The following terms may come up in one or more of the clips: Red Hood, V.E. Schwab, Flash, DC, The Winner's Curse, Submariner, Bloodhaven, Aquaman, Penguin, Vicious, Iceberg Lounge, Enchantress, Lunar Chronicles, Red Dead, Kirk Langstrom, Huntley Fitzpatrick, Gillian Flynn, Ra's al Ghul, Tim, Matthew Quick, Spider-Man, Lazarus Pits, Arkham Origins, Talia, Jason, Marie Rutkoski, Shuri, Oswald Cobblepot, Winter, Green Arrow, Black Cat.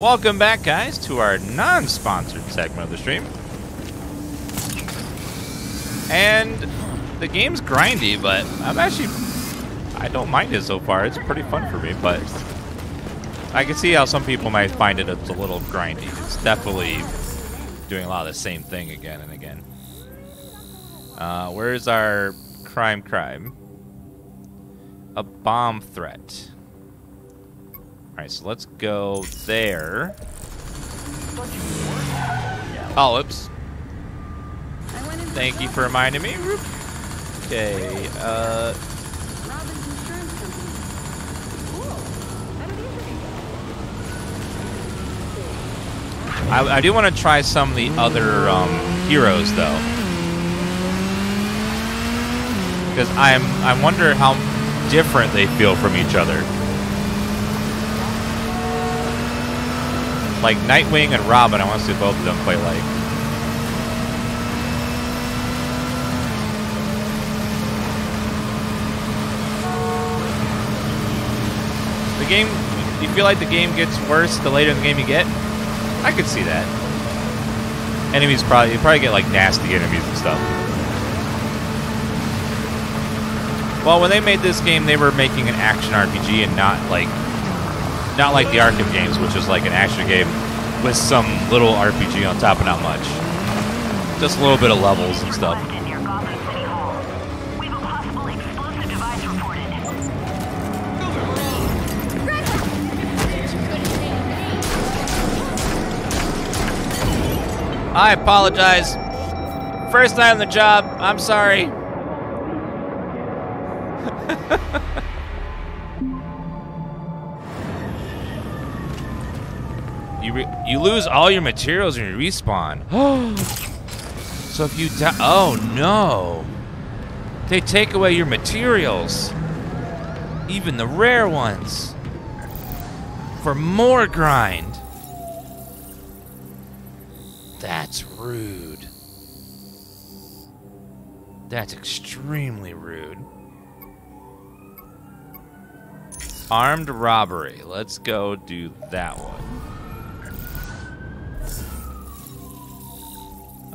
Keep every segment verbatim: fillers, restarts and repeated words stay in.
Welcome back, guys, to our non-sponsored segment of the stream. And the game's grindy, but I'm actually... I don't mind it so far. It's pretty fun for me, but... I can see how some people might find it it's a little grindy. It's definitely doing a lot of the same thing again and again. Uh, where's our crime crime? A bomb threat. Alright, so let's go there. Polyps. Thank you for reminding me. Okay, uh... I, I do want to try some of the other um, heroes, though. Because I'm, I wonder how different they feel from each other. Like Nightwing and Robin, I want to see both of them play like. The game, you feel like the game gets worse the later in the game you get? I could see that. Enemies probably, you probably get like nasty enemies and stuff. Well, when they made this game, they were making an action R P G and not like Not like the Arkham games, which is like an action game with some little R P G on top and not much. Just a little bit of levels and stuff. I apologize. First night on the job, I'm sorry. You, re you lose all your materials and you respawn. So if you die, oh no. They take away your materials. Even the rare ones. For more grind. That's rude. That's extremely rude. Armed robbery. Let's go do that one.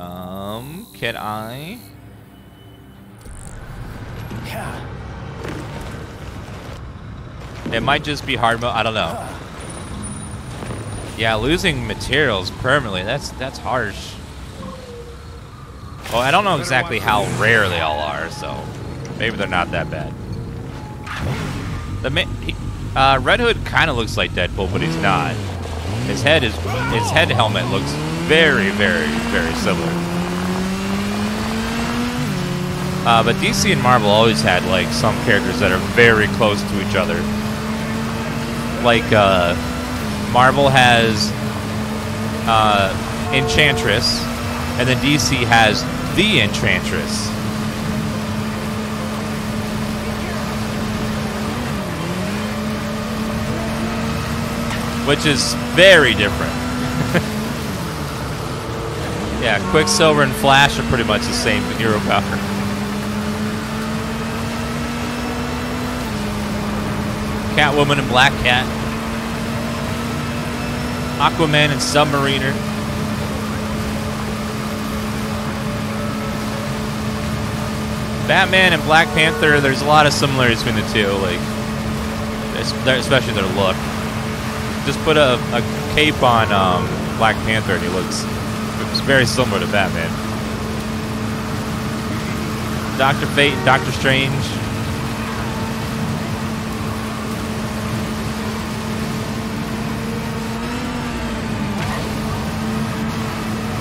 Um, can I? Yeah. It might just be hard mode. I don't know. Yeah, losing materials permanently. That's that's harsh. Well, I don't know exactly how rare they all are, so maybe they're not that bad. The ma he, uh, Red Hood kind of looks like Deadpool, but he's not. His head is his head helmet looks very, very, very similar. Uh, but D C and Marvel always had like some characters that are very close to each other. Like uh, Marvel has uh, Enchantress, and then D C has the Enchantress. Which is very different. Yeah, Quicksilver and Flash are pretty much the same hero power. Catwoman and Black Cat. Aquaman and Submariner. Batman and Black Panther, there's a lot of similarities between the two, like, especially their look. Just put a, a cape on um, Black Panther and he looks... It's very similar to Batman. Doctor Fate and Doctor Strange.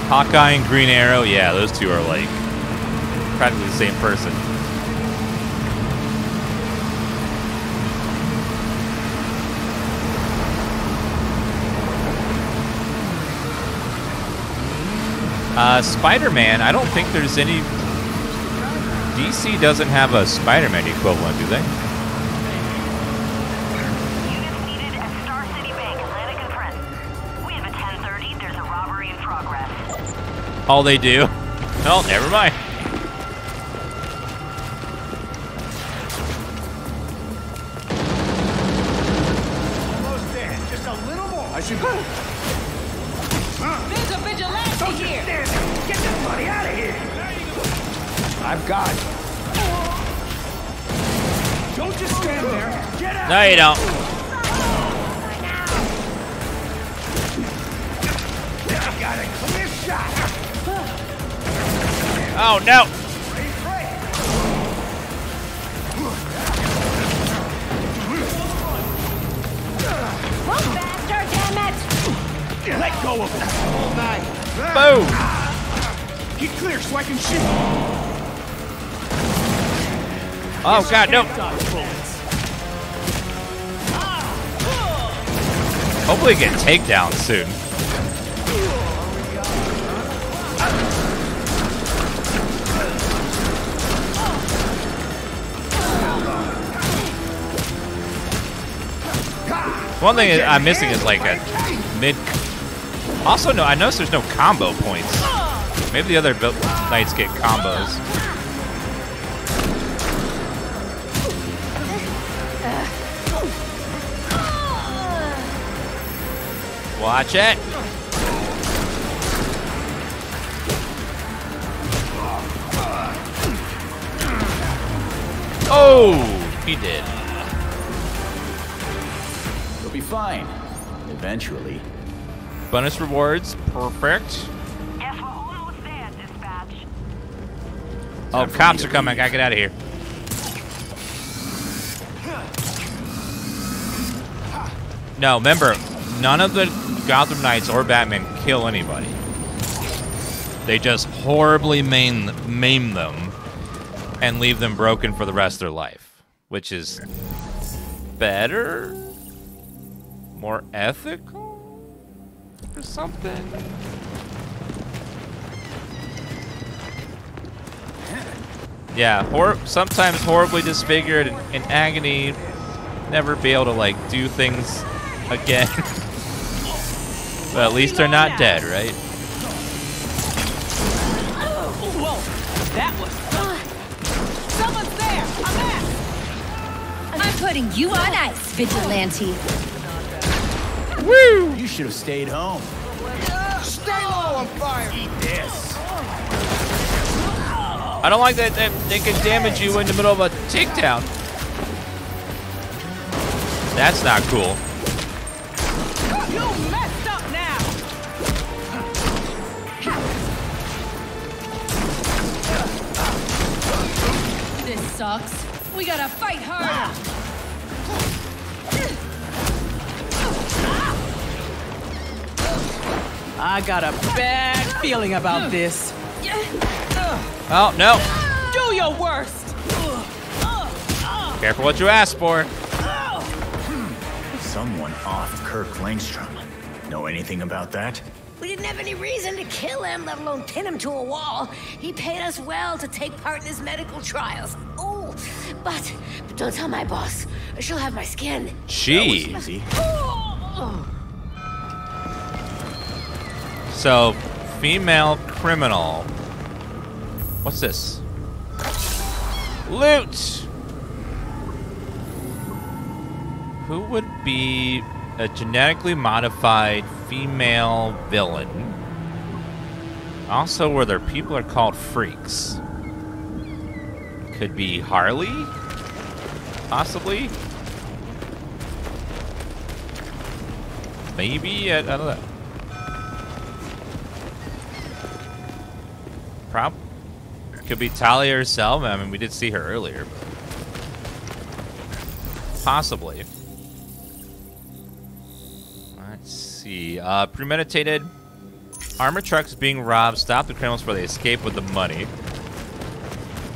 Hawkeye and Green Arrow. Yeah, those two are like practically the same person. Uh, Spider-Man, I don't think there's any... D C doesn't have a Spider-Man equivalent, do they? Units needed at Star City Bank, Atlantic and Press. We have a ten thirty, there's a robbery in progress. Oh, they do? Oh, never mind. Close there, just a little more. I should go. Huh? There's a vigilante Don't here! Don't stand there! Get this buddy out of here! I've got you. Don't just stand there! Get out! No, you don't. I've got a clear shot! Oh, no! Move faster, damn it! Let go of him! All night! Boom! Get clear so I can shoot! Oh, yes, God, no! Hopefully get takedown soon. One thing I'm missing is like a mid. Also, no, I noticed there's no combo points. Maybe the other knights get combos. Watch it. Oh, he did. Be fine eventually. Bonus rewards, perfect. Yes, we're almost there, dispatch. Oh, cops are coming. I gotta get out of here. No, remember, none of the Gotham Knights or Batman kill anybody. They just horribly maim, maim them and leave them broken for the rest of their life, which is better. More ethical or something. Yeah, hor sometimes horribly disfigured and in agony, never be able to like do things again. But at least they're not dead, right? Whoa, that was fun. Someone's there. I'm back. I'm putting you on ice, vigilante. Woo! You should have stayed home. Uh, stay low on fire! Eat this. I don't like that, that they can damage you in the middle of a takedown. That's not cool. You messed up now. This sucks. We gotta fight harder. I got a bad feeling about this. Oh, no. Do your worst. Careful what you ask for. Someone off Kirk Langstrom. Know anything about that? We didn't have any reason to kill him, let alone pin him to a wall. He paid us well to take part in his medical trials. Oh, but, but don't tell my boss. She'll have my skin. She. That was easy. Oh. So, female criminal. What's this? Loot! Who would be a genetically modified female villain? Also, where their people are called freaks. Could be Harley? Possibly? Maybe? I, I don't know. Prob could be Talia herself. I mean, we did see her earlier. But possibly. Let's see. Uh, premeditated. Armor trucks being robbed. Stop the criminals before they escape with the money.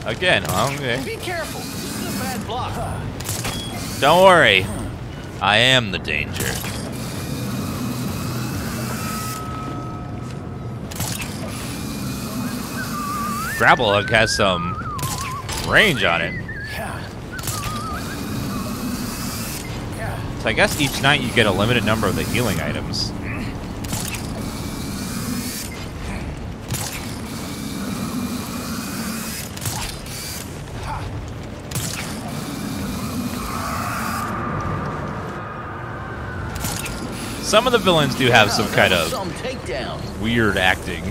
Again, huh? Okay. Be careful. This is a bad block. Don't worry. I am the danger. Grapple hook has some range on it. So I guess each night you get a limited number of the healing items. Some of the villains do have some kind of weird acting.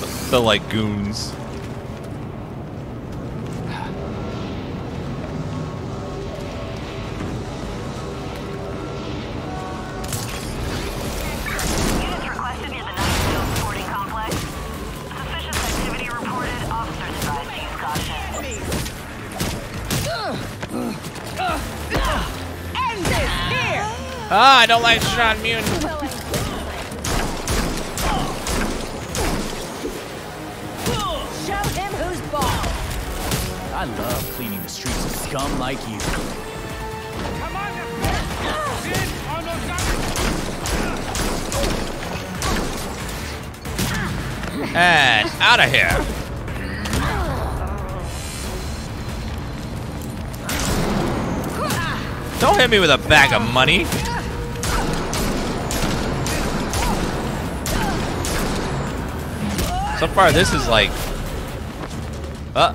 The, the like goons. Ah, I don't like Sean Mutant. Show him who's boss. I love cleaning the streets of scum like you. Come on, the and out of here. Don't hit me with a bag of money. So far, this is like, uh,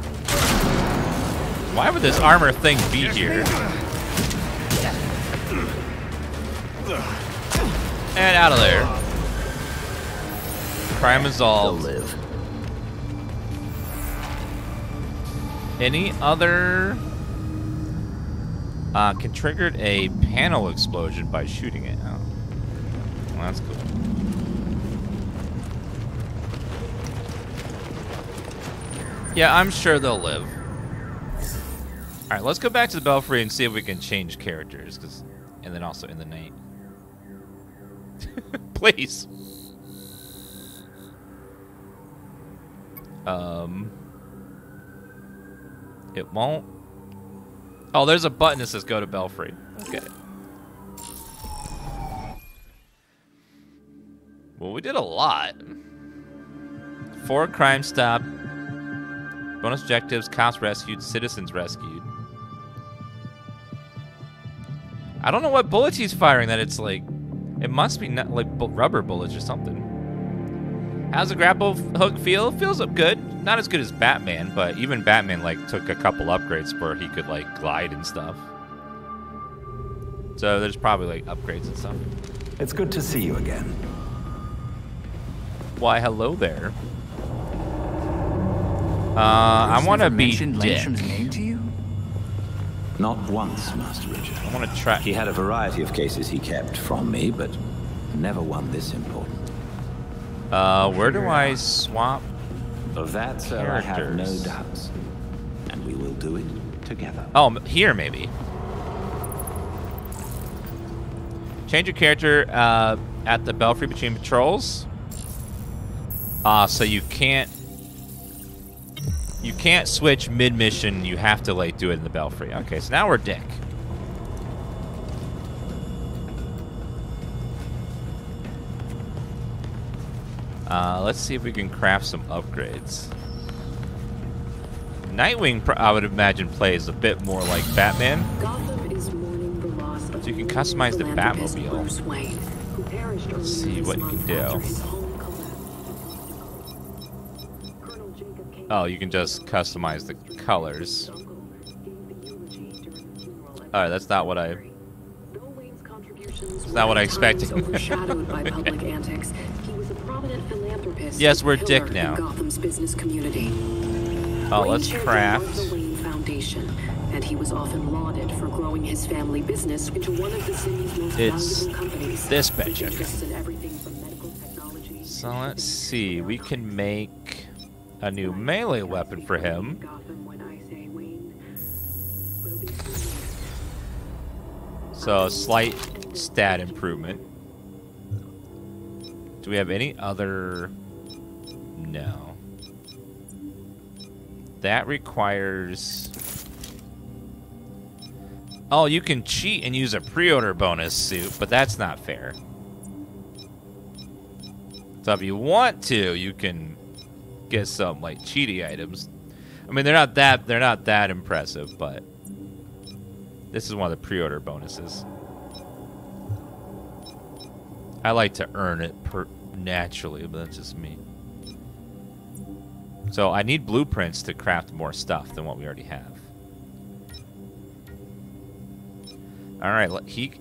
why would this armor thing be here? And out of there. Crime resolved. Any other? Uh, can triggered a panel explosion by shooting it. Oh, well, that's cool. Yeah, I'm sure they'll live. All right, let's go back to the Belfry and see if we can change characters, cause, and then also in the night. Please. Um. It won't. Oh, there's a button that says go to Belfry. Okay. Well, we did a lot. Four crimes stopped. Bonus objectives, cops rescued, citizens rescued. I don't know what bullets he's firing that it's like. It must be not like rubber bullets or something. How's the grapple hook feel? Feels up good. Not as good as Batman, but even Batman like took a couple upgrades where he could like glide and stuff. So there's probably like upgrades and stuff. It's good to see you again. Why, hello there. Uh, I want to be Dick. Name to you? Not once, Master Richard. I want to try. He had a variety of cases he kept from me, but never one this important. Uh, where do I swap? Of that, sir, I have no doubts. And we will do it together. Oh, here, maybe. Change your character uh, at the Belfry between patrols. Uh, so you can't... You can't switch mid-mission. You have to, like, do it in the Belfry. Okay, so now we're Dick. Uh, let's see if we can craft some upgrades. Nightwing, pro I would imagine, plays a bit more like Batman. Is mourning the loss of so you can customize the Batmobile. Wayne, who let's see what you can do. Oh, you can just customize the colors. Alright, that's not what I... That's not what I expected. Yes, we're Dick now. Gotham's business community. Oh, let's craft. The Wayne Foundation, and he was often lauded for growing his family business into one of the city's most valuable companies. This bitch. Okay. So let's see. We can make a new melee weapon for him. So slight stat improvement. Do we have any other? No. That requires. Oh, you can cheat and use a pre-order bonus suit, but that's not fair. So if you want to, you can get some like cheaty items. I mean, they're not that they're not that impressive, but this is one of the pre-order bonuses. I like to earn it per naturally, but that's just me. So I need blueprints to craft more stuff than what we already have. All right, he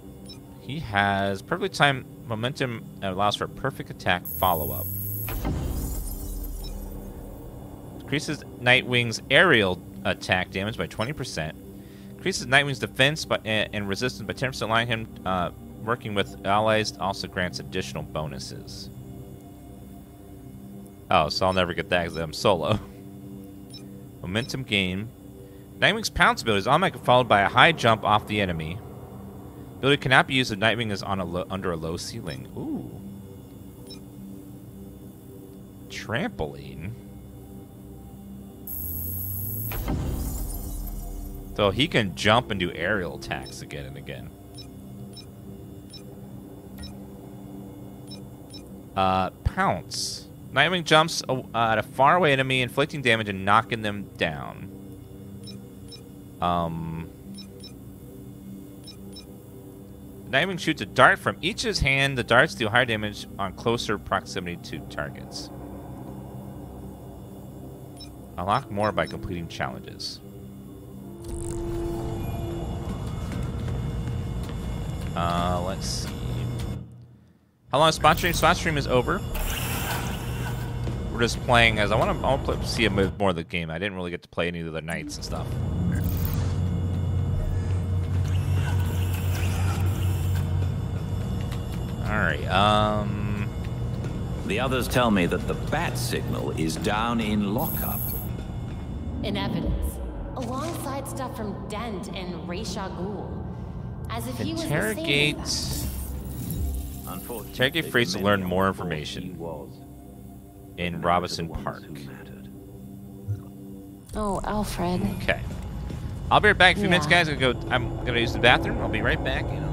He has perfectly timed momentum that allows for a perfect attack follow-up. Increases Nightwing's aerial attack damage by twenty percent. Increases Nightwing's defense by, and, and resistance by ten percent, allowing him uh, working with allies. Also grants additional bonuses. Oh, so I'll never get that because I'm solo. Momentum gain. Nightwing's pounce ability is automatically followed by a high jump off the enemy. Ability cannot be used if Nightwing is on a lo under a low ceiling. Ooh. Trampoline. So he can jump and do aerial attacks again and again. Uh, pounce. Nightwing jumps uh, at a faraway enemy, inflicting damage and knocking them down. Um, Nightwing shoots a dart from each of his hand. The darts do higher damage on closer proximity to targets. Unlock more by completing challenges. Uh, let's see. How long is Spot Stream? Spot Stream is over. We're just playing as I want to. I want to see a bit more of the game. I didn't really get to play any of the nights and stuff. Alright, um... the others tell me that the bat signal is down in lockup. In evidence, alongside stuff from Dent and Ra's al Ghul. As if he was interrogate... Interrogate Freeze to learn more information. In Robinson Park. Oh, Alfred. Okay. I'll be right back in a few yeah. minutes, guys. I'm gonna, go, I'm gonna use the bathroom. I'll be right back, you know.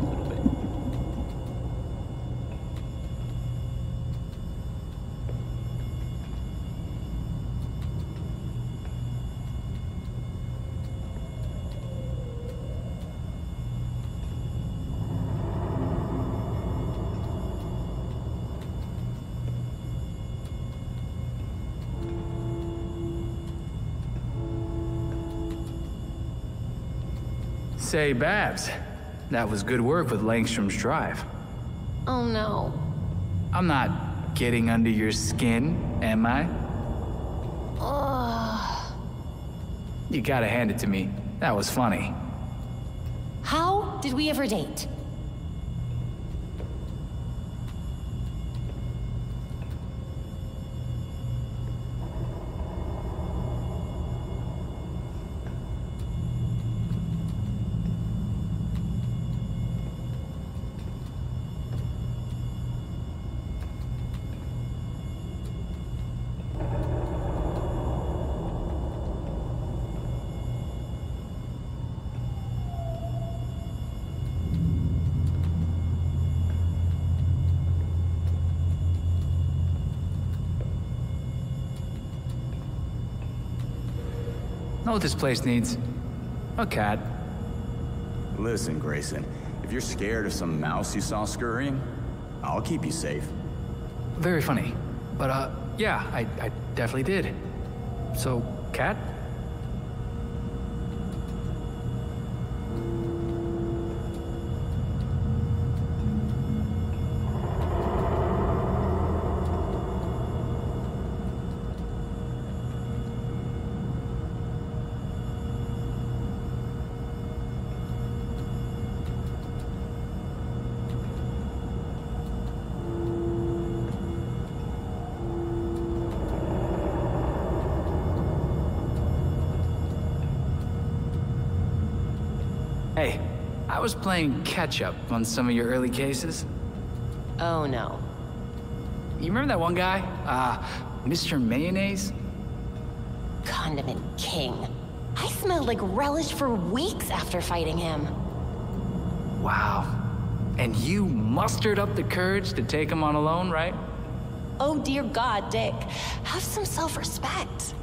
Say, Babs, that was good work with Langstrom's drive. Oh, no. I'm not getting under your skin, am I? Ugh. You gotta hand it to me. That was funny. How did we ever date? Know what this place needs? A cat. Listen, Grayson, if you're scared of some mouse you saw scurrying, I'll keep you safe. Very funny. But, uh, yeah, I, I definitely did. So, cat? I was playing catch-up on some of your early cases. Oh, no. You remember that one guy? Uh, Mister Mayonnaise? Condiment King. I smelled like relish for weeks after fighting him. Wow. And you mustered up the courage to take him on alone, right? Oh, dear God, Dick. Have some self-respect.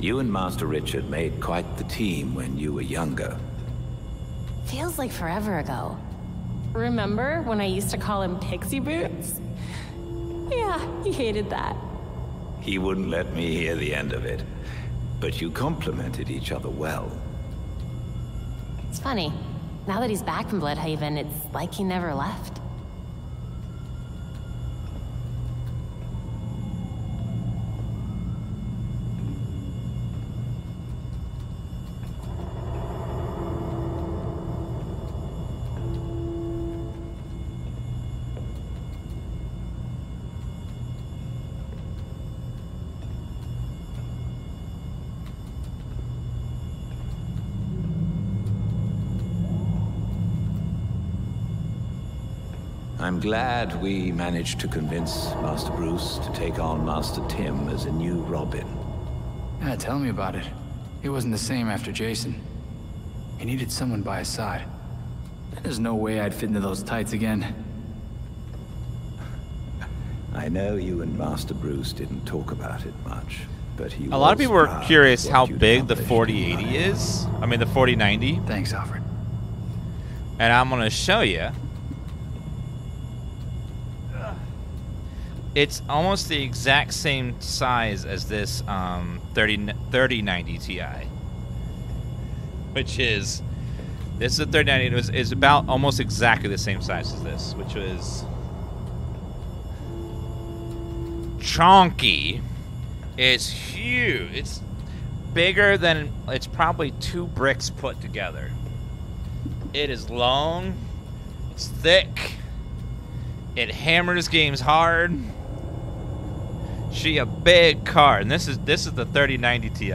You and Master Richard made quite the team when you were younger. Feels like forever ago. Remember when I used to call him Pixie Boots? Yeah, he hated that. He wouldn't let me hear the end of it. But you complimented each other well. It's funny. Now that he's back in Bloodhaven, it's like he never left. I'm glad we managed to convince Master Bruce to take on Master Tim as a new Robin. Yeah, tell me about it. It wasn't the same after Jason. He needed someone by his side. There's no way I'd fit into those tights again. I know you and Master Bruce didn't talk about it much, but he was. A lot of people were curious how big the forty eighty is. I mean, the forty ninety. Thanks, Alfred. And I'm gonna show you. It's almost the exact same size as this um, thirty ninety Ti, which is, this is a thirty ninety, it was, it's about almost exactly the same size as this, which was chonky. It's huge. It's bigger than, it's probably two bricks put together. It is long, it's thick, it hammers games hard. She a big car, and this is this is the thirty ninety Ti.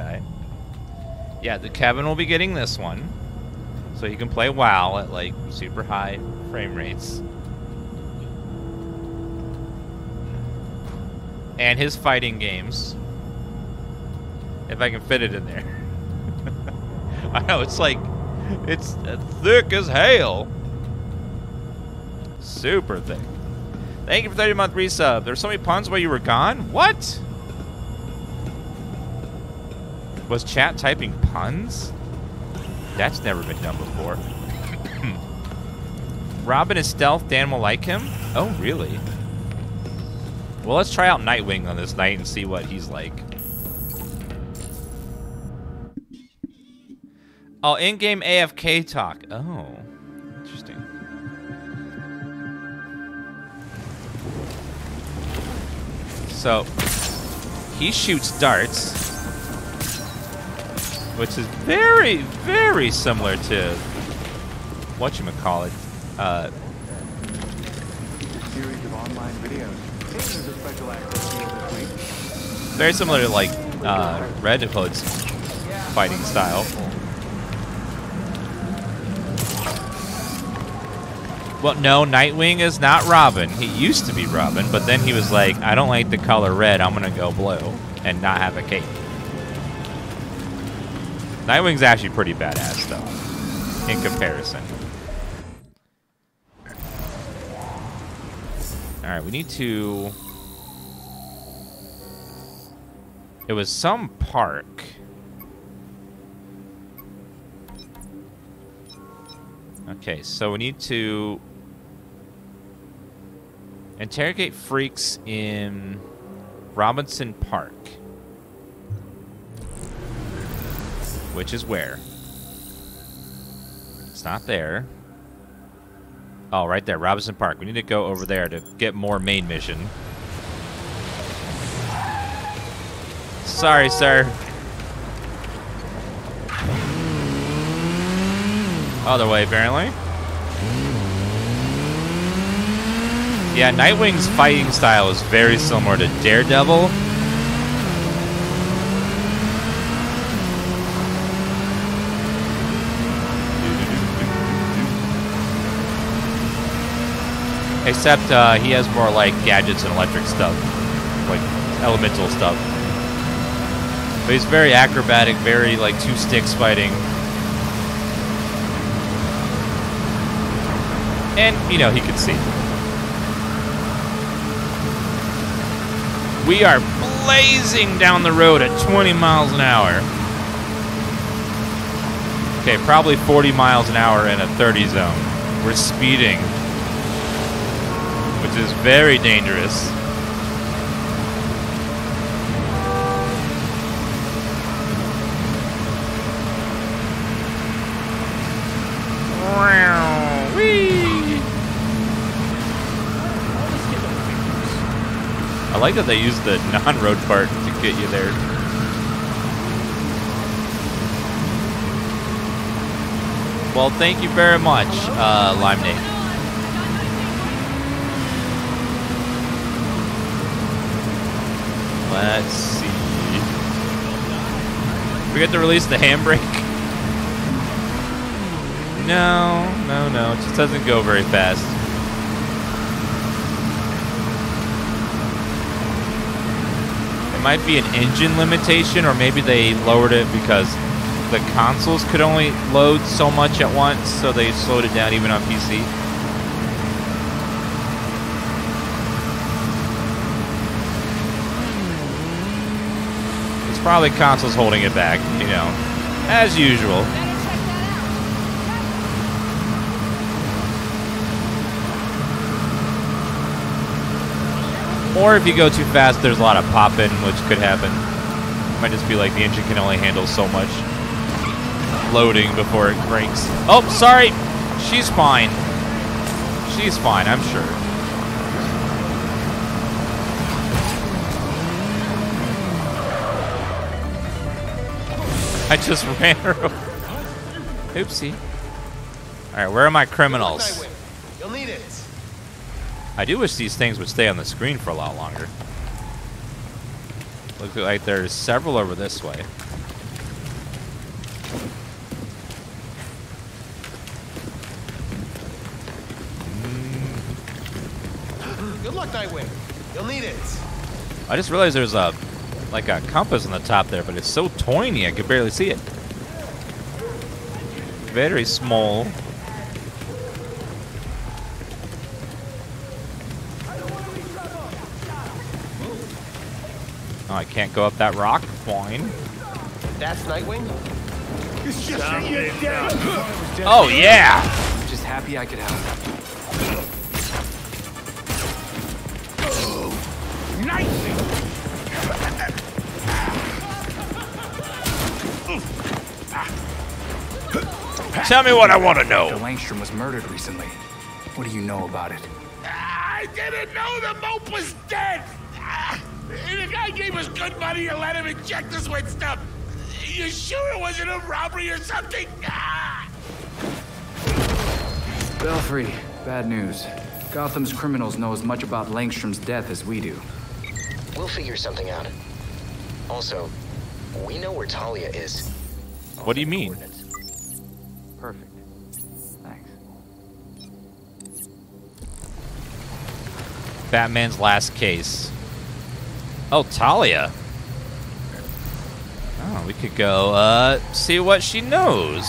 Yeah, the Kevin will be getting this one, so he can play WoW at like super high frame rates. And his fighting games, if I can fit it in there. I know it's like it's thick as hail, super thick. Thank you for thirty month resub. There's so many puns while you were gone. What? Was chat typing puns? That's never been done before. Robin is stealth. Dan will like him. Oh, really? Well, let's try out Nightwing on this night and see what he's like. Oh, in-game A F K talk. Oh. So, he shoots darts, which is very, very similar to whatchamacallit. Uh, series of online videos. Very similar to, like, uh, Red Hood's fighting style. Well, no, Nightwing is not Robin. He used to be Robin, but then he was like, I don't like the color red, I'm gonna go blue and not have a cape. Nightwing's actually pretty badass, though, in comparison. Alright, we need to... It was some park. Okay, so we need to... interrogate freaks in Robinson Park, which is where? It's not there. Oh, right there, Robinson Park. We need to go over there to get more main mission. Sorry, sir. Other way, apparently. Yeah, Nightwing's fighting style is very similar to Daredevil. Except uh, he has more like gadgets and electric stuff, like elemental stuff. But he's very acrobatic, very like two sticks fighting. And, you know, he could see. We are blazing down the road at twenty miles an hour. Okay, probably forty miles an hour in a thirty zone. We're speeding, which is very dangerous. I like that they use the non-road part to get you there. Well, thank you very much, uh, Lime Nate. Let's see. Forget to release the handbrake. No, no, no. It just doesn't go very fast. Might be an engine limitation, or maybe they lowered it because the consoles could only load so much at once, so they slowed it down even on P C. It's probably consoles holding it back, you know, as usual. Or if you go too fast, there's a lot of popping, which could happen. It might just be like the engine can only handle so much loading before it breaks. Oh, sorry. She's fine. She's fine, I'm sure. I just ran her over. Oopsie. All right, where are my criminals? You'll need it. I do wish these things would stay on the screen for a lot longer. Looks like there's several over this way. Good luck, Nightwing. You'll need it. I just realized there's a like a compass on the top there, but it's so tiny I could barely see it. Very small. I can't go up that rock. Fine. That's Nightwing. It's just down, you down. Oh yeah. I'm just happy I could help. Oh, Nightwing. Tell me what I want to know. Doctor Langstrom was murdered recently. What do you know about it? I didn't know the mope was dead. The guy gave us good money to let him inject this with stuff. You sure it wasn't a robbery or something? Ah! Belfry, bad news. Gotham's criminals know as much about Langstrom's death as we do. We'll figure something out. Also, we know where Talia is. What do you mean? Perfect. Thanks. Batman's last case. Oh, Talia. Oh, we could go uh, see what she knows.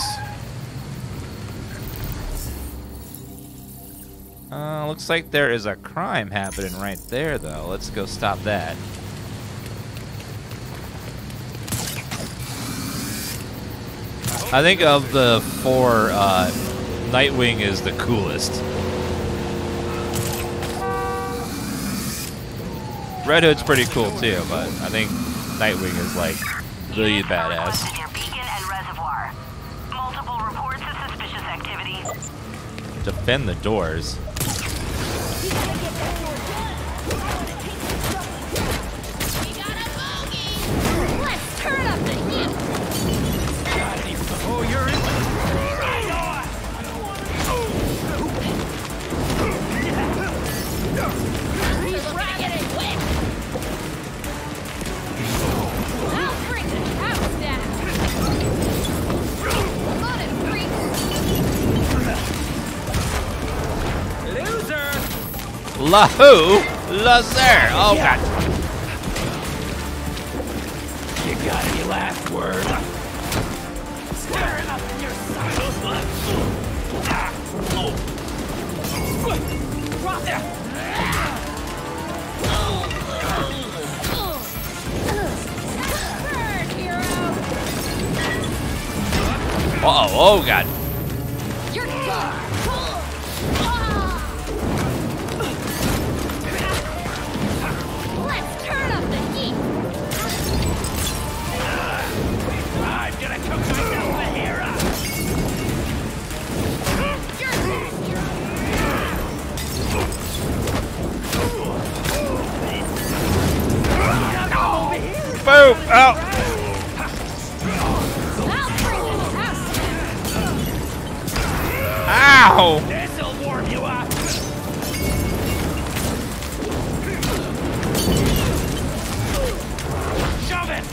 Uh, looks like there is a crime happening right there, though. Let's go stop that. I think of the four, uh, Nightwing is the coolest. Red Hood's pretty cool too, but I think Nightwing is like really badass. Defend the doors. La who? La sir. Oh god. You got any last word? Staring up in your side. Uh oh, oh god. Boom! Ow! Ow! This'll warm you up. Shove it!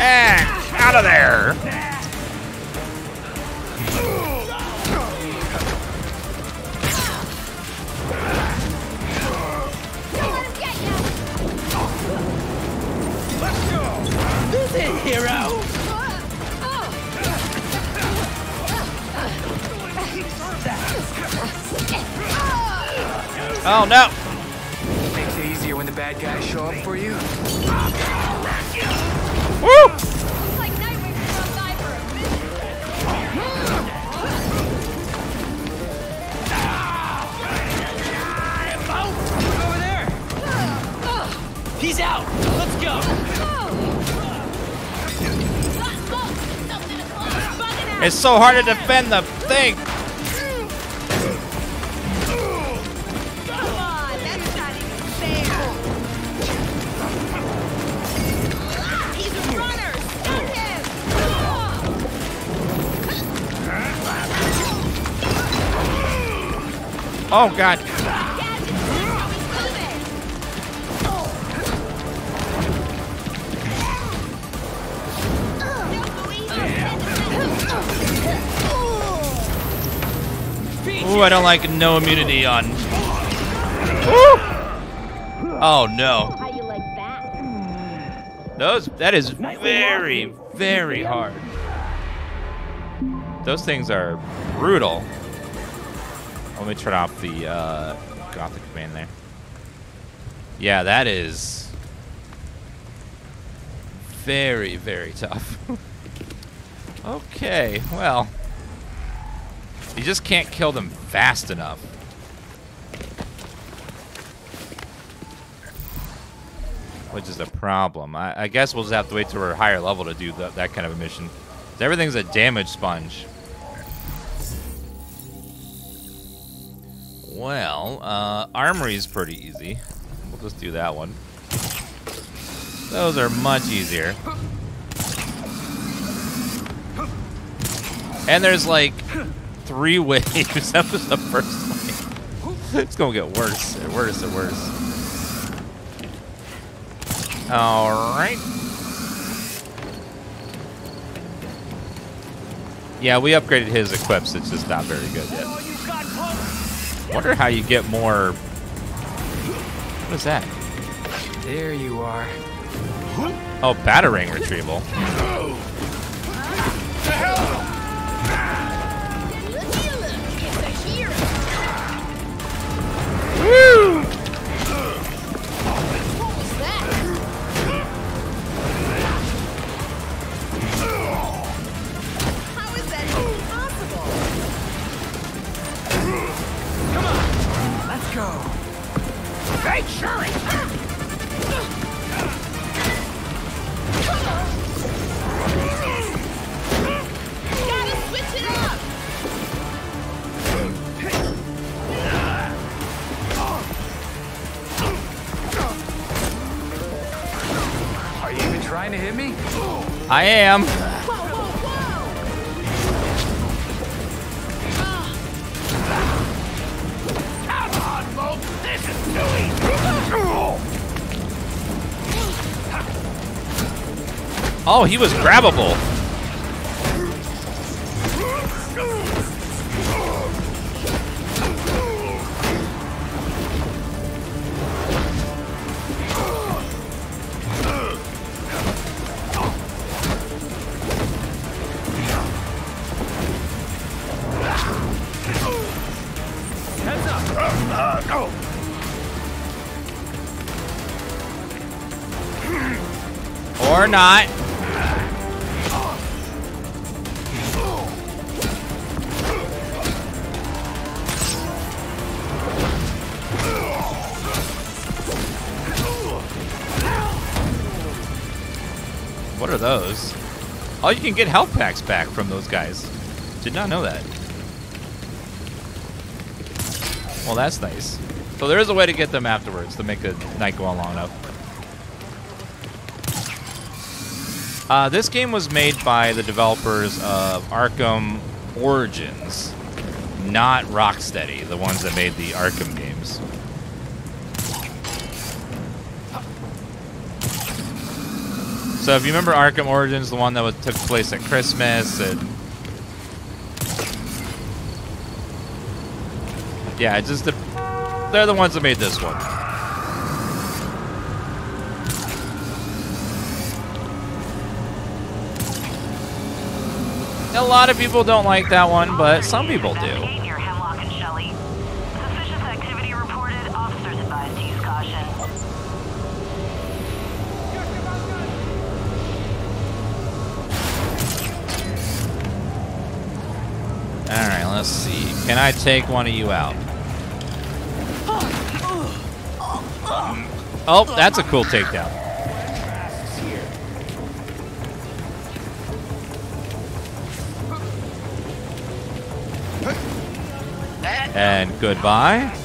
And out of there! Hero! Oh no! Makes it easier when the bad guys show up for you. Woo! Looks like Nightwing dropped by for a visit. Over there! He's out! Let's go! It's so hard to defend the thing. Come on, that's not even fair. He's a runner. Stop him. Oh god. Ooh, I don't like no immunity on. Ooh. Oh no. How you like that? Those that is very, very hard. Those things are brutal. Let me turn off the uh, Gothic command there. Yeah, that is very, very tough. Okay, well. You just can't kill them fast enough. Which is a problem. I, I guess we'll just have to wait till we're higher level to do the, that kind of a mission. Everything's a damage sponge. Well, uh, Armory's pretty easy. We'll just do that one. Those are much easier. And there's like... Three waves. That was the first one. It's gonna get worse and worse and worse. All right. Yeah, we upgraded his equips. It's just not very good yet. Wonder how you get more. What is that? There you are. Oh, batarang retrieval. Woo! What was that? How is that even possible? Come on, let's go. Hey, Shuri! Gotta switch it up! Trying to hit me? I am. Whoa, whoa, whoa. Come on, folks. This is too easy. Oh, he was grabbable. Or not. What are those? Oh, you can get health packs back from those guys. Did not know that. Well, that's nice. So there is a way to get them afterwards to make the night go on long enough. Uh, this game was made by the developers of Arkham Origins, not Rocksteady, the ones that made the Arkham games. So if you remember Arkham Origins, the one that was, took place at Christmas, and yeah, it's just the, they're the ones that made this one. A lot of people don't like that one, but some people do. Suspicious activity reported. Officers advised to use caution. Alright, let's see. Can I take one of you out? Oh, that's a cool takedown. And goodbye.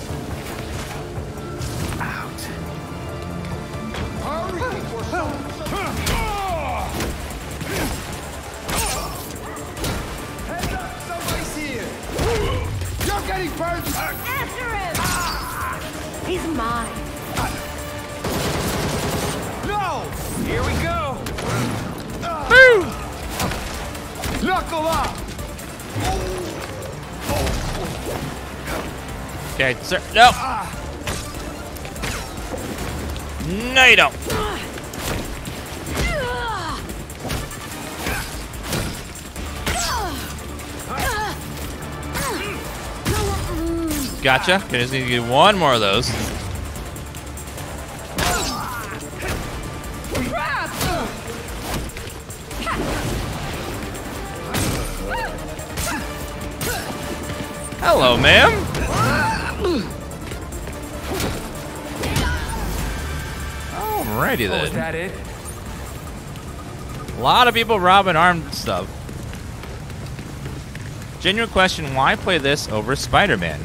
He's mine. No! Here we go! Woo! Knuckle up! Okay, sir. No! No, you don't. Gotcha. I just need to get one more of those. Hello, ma'am. Alrighty then. Oh, is that it? A lot of people robbing armed stuff. Genuine question, why play this over Spider-Man?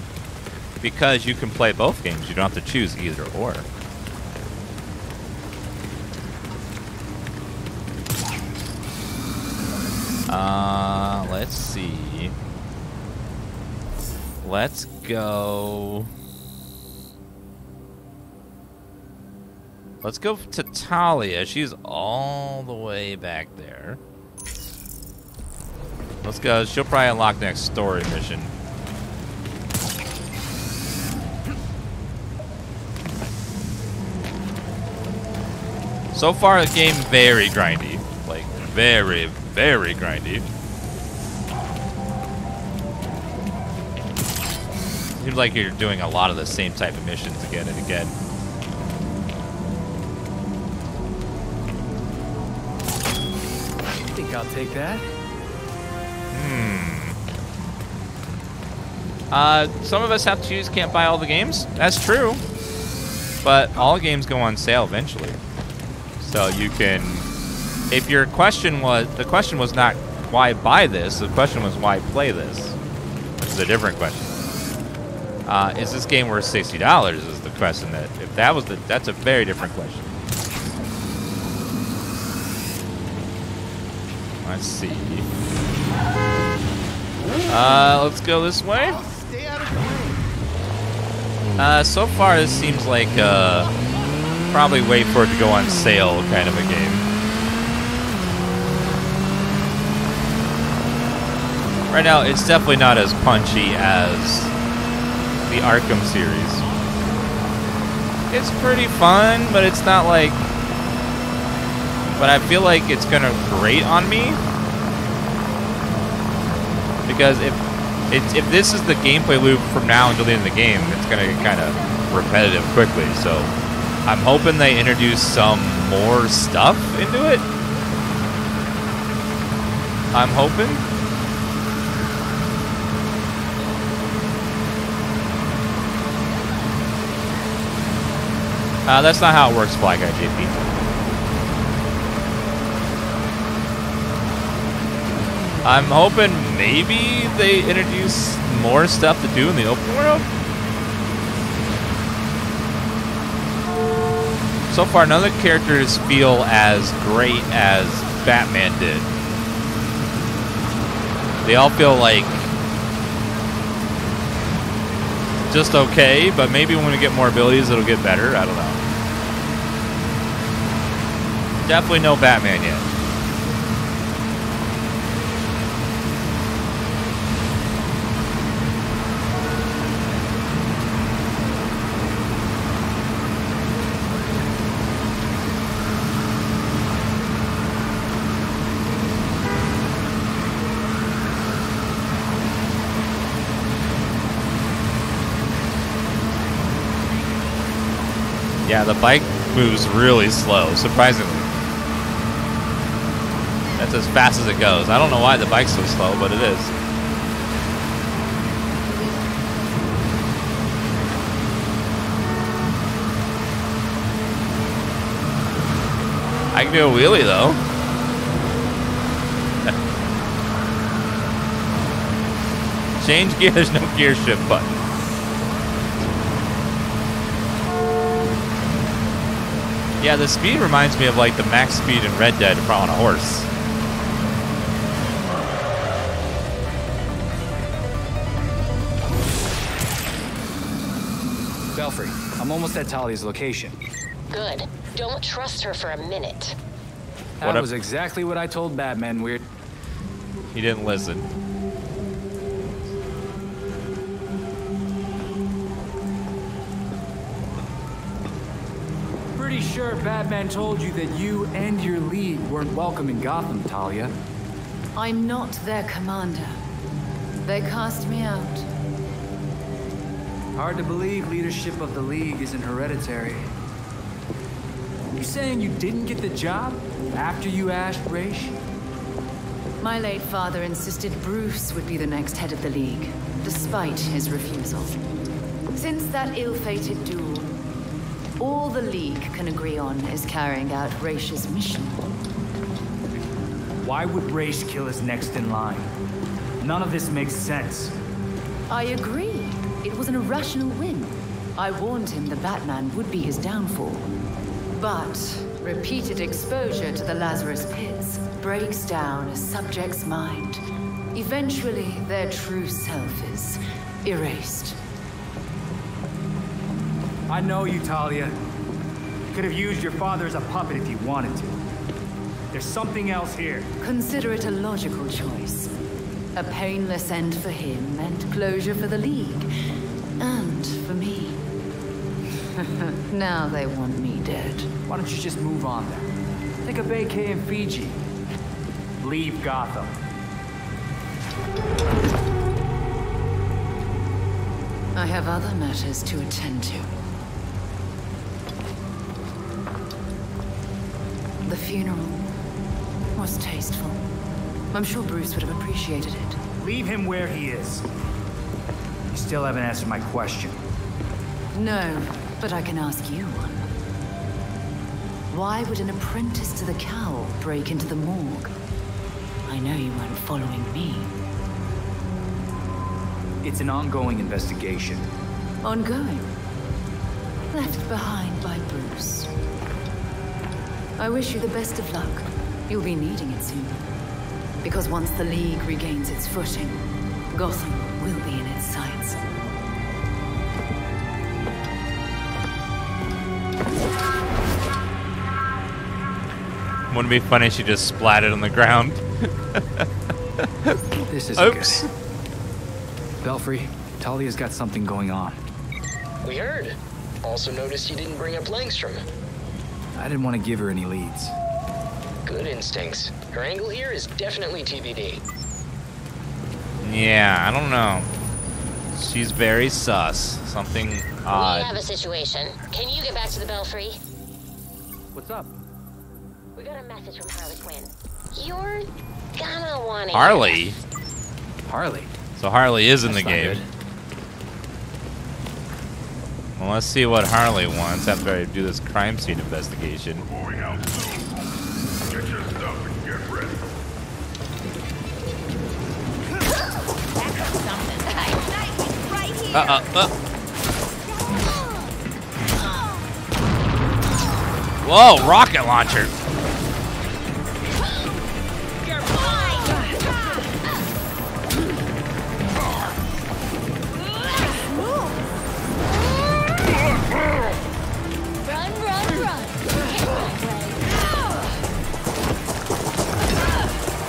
Because you can play both games. You don't have to choose either or. Uh, let's see. Let's go... Let's go to Talia. She's all the way back there. Let's go. She'll probably unlock the next story mission. So far, the game very grindy, like very, very grindy. Seems like you're doing a lot of the same type of missions again and again. I think I'll take that. Hmm. Uh, some of us have to choose, can't buy all the games. That's true, but all games go on sale eventually. So you can, if your question was, the question was not why buy this, the question was why play this, which is a different question. Uh, is this game worth sixty dollars is the question that, if that was the, that's a very different question. Let's see. Uh, let's go this way. Uh, so far this seems like, uh, probably wait for it to go on sale kind of a game. Right now, it's definitely not as punchy as the Arkham series. It's pretty fun, but it's not like... But I feel like it's gonna grate on me. Because if, it's, if this is the gameplay loop from now until the end of the game, it's gonna get kind of repetitive quickly, so... I'm hoping they introduce some more stuff into it. I'm hoping. Uh, that's not how it works, Black Cat J P. I'm hoping maybe they introduce more stuff to do in the open world. So far, none of the characters feel as great as Batman did. They all feel like just okay, but maybe when we get more abilities, it'll get better. I don't know. Definitely no Batman yet. Yeah, the bike moves really slow, surprisingly. That's as fast as it goes. I don't know why the bike's so slow, but it is. I can do a wheelie, though. Change gear, there's no gear shift button. Yeah, the speed reminds me of like the max speed in Red Dead if I'm on a horse. Belfry, I'm almost at Talia's location. Good. Don't trust her for a minute. That was exactly what I told Batman. Weird. He didn't listen. Sure, Batman told you that you and your league weren't welcome in Gotham, Talia. I'm not their commander. They cast me out. Hard to believe leadership of the league isn't hereditary. You're saying you didn't get the job after you asked Raish? My late father insisted Bruce would be the next head of the league, despite his refusal. Since that ill-fated duel, all the League can agree on is carrying out Raish's mission. Why would Raish kill his next in line? None of this makes sense. I agree. It was an irrational whim. I warned him the Batman would be his downfall. But repeated exposure to the Lazarus Pits breaks down a subject's mind. Eventually, their true self is erased. I know you, Talia. You could have used your father as a puppet if you wanted to. There's something else here. Consider it a logical choice. A painless end for him and closure for the League. And for me. Now they want me dead. Why don't you just move on then? Think of A K in Fiji. Leave Gotham. I have other matters to attend to. The funeral was tasteful. I'm sure Bruce would have appreciated it. Leave him where he is. You still haven't answered my question. No, but I can ask you one. Why would an apprentice to the cowl break into the morgue? I know you weren't following me. It's an ongoing investigation. Ongoing? Left behind by Bruce. I wish you the best of luck. You'll be needing it soon. Because once the League regains its footing, Gotham will be in its sights. Wouldn't it be funny if she just splatted on the ground? This is oops. Good. Belfry, Talia's got something going on. We heard. Also noticed you didn't bring up Langstrom. I didn't want to give her any leads. Good instincts. Her angle here is definitely T B D. Yeah, I don't know. She's very sus. Something odd. We have a situation. Can you get back to the Belfry? What's up? We got a message from Harley Quinn. You're gonna want to. Harley? Harley? So Harley is in the game. Well, let's see what Harley wants after I do this crime scene investigation. Get your stuff and get ready. Uh, uh, uh. Whoa, rocket launcher.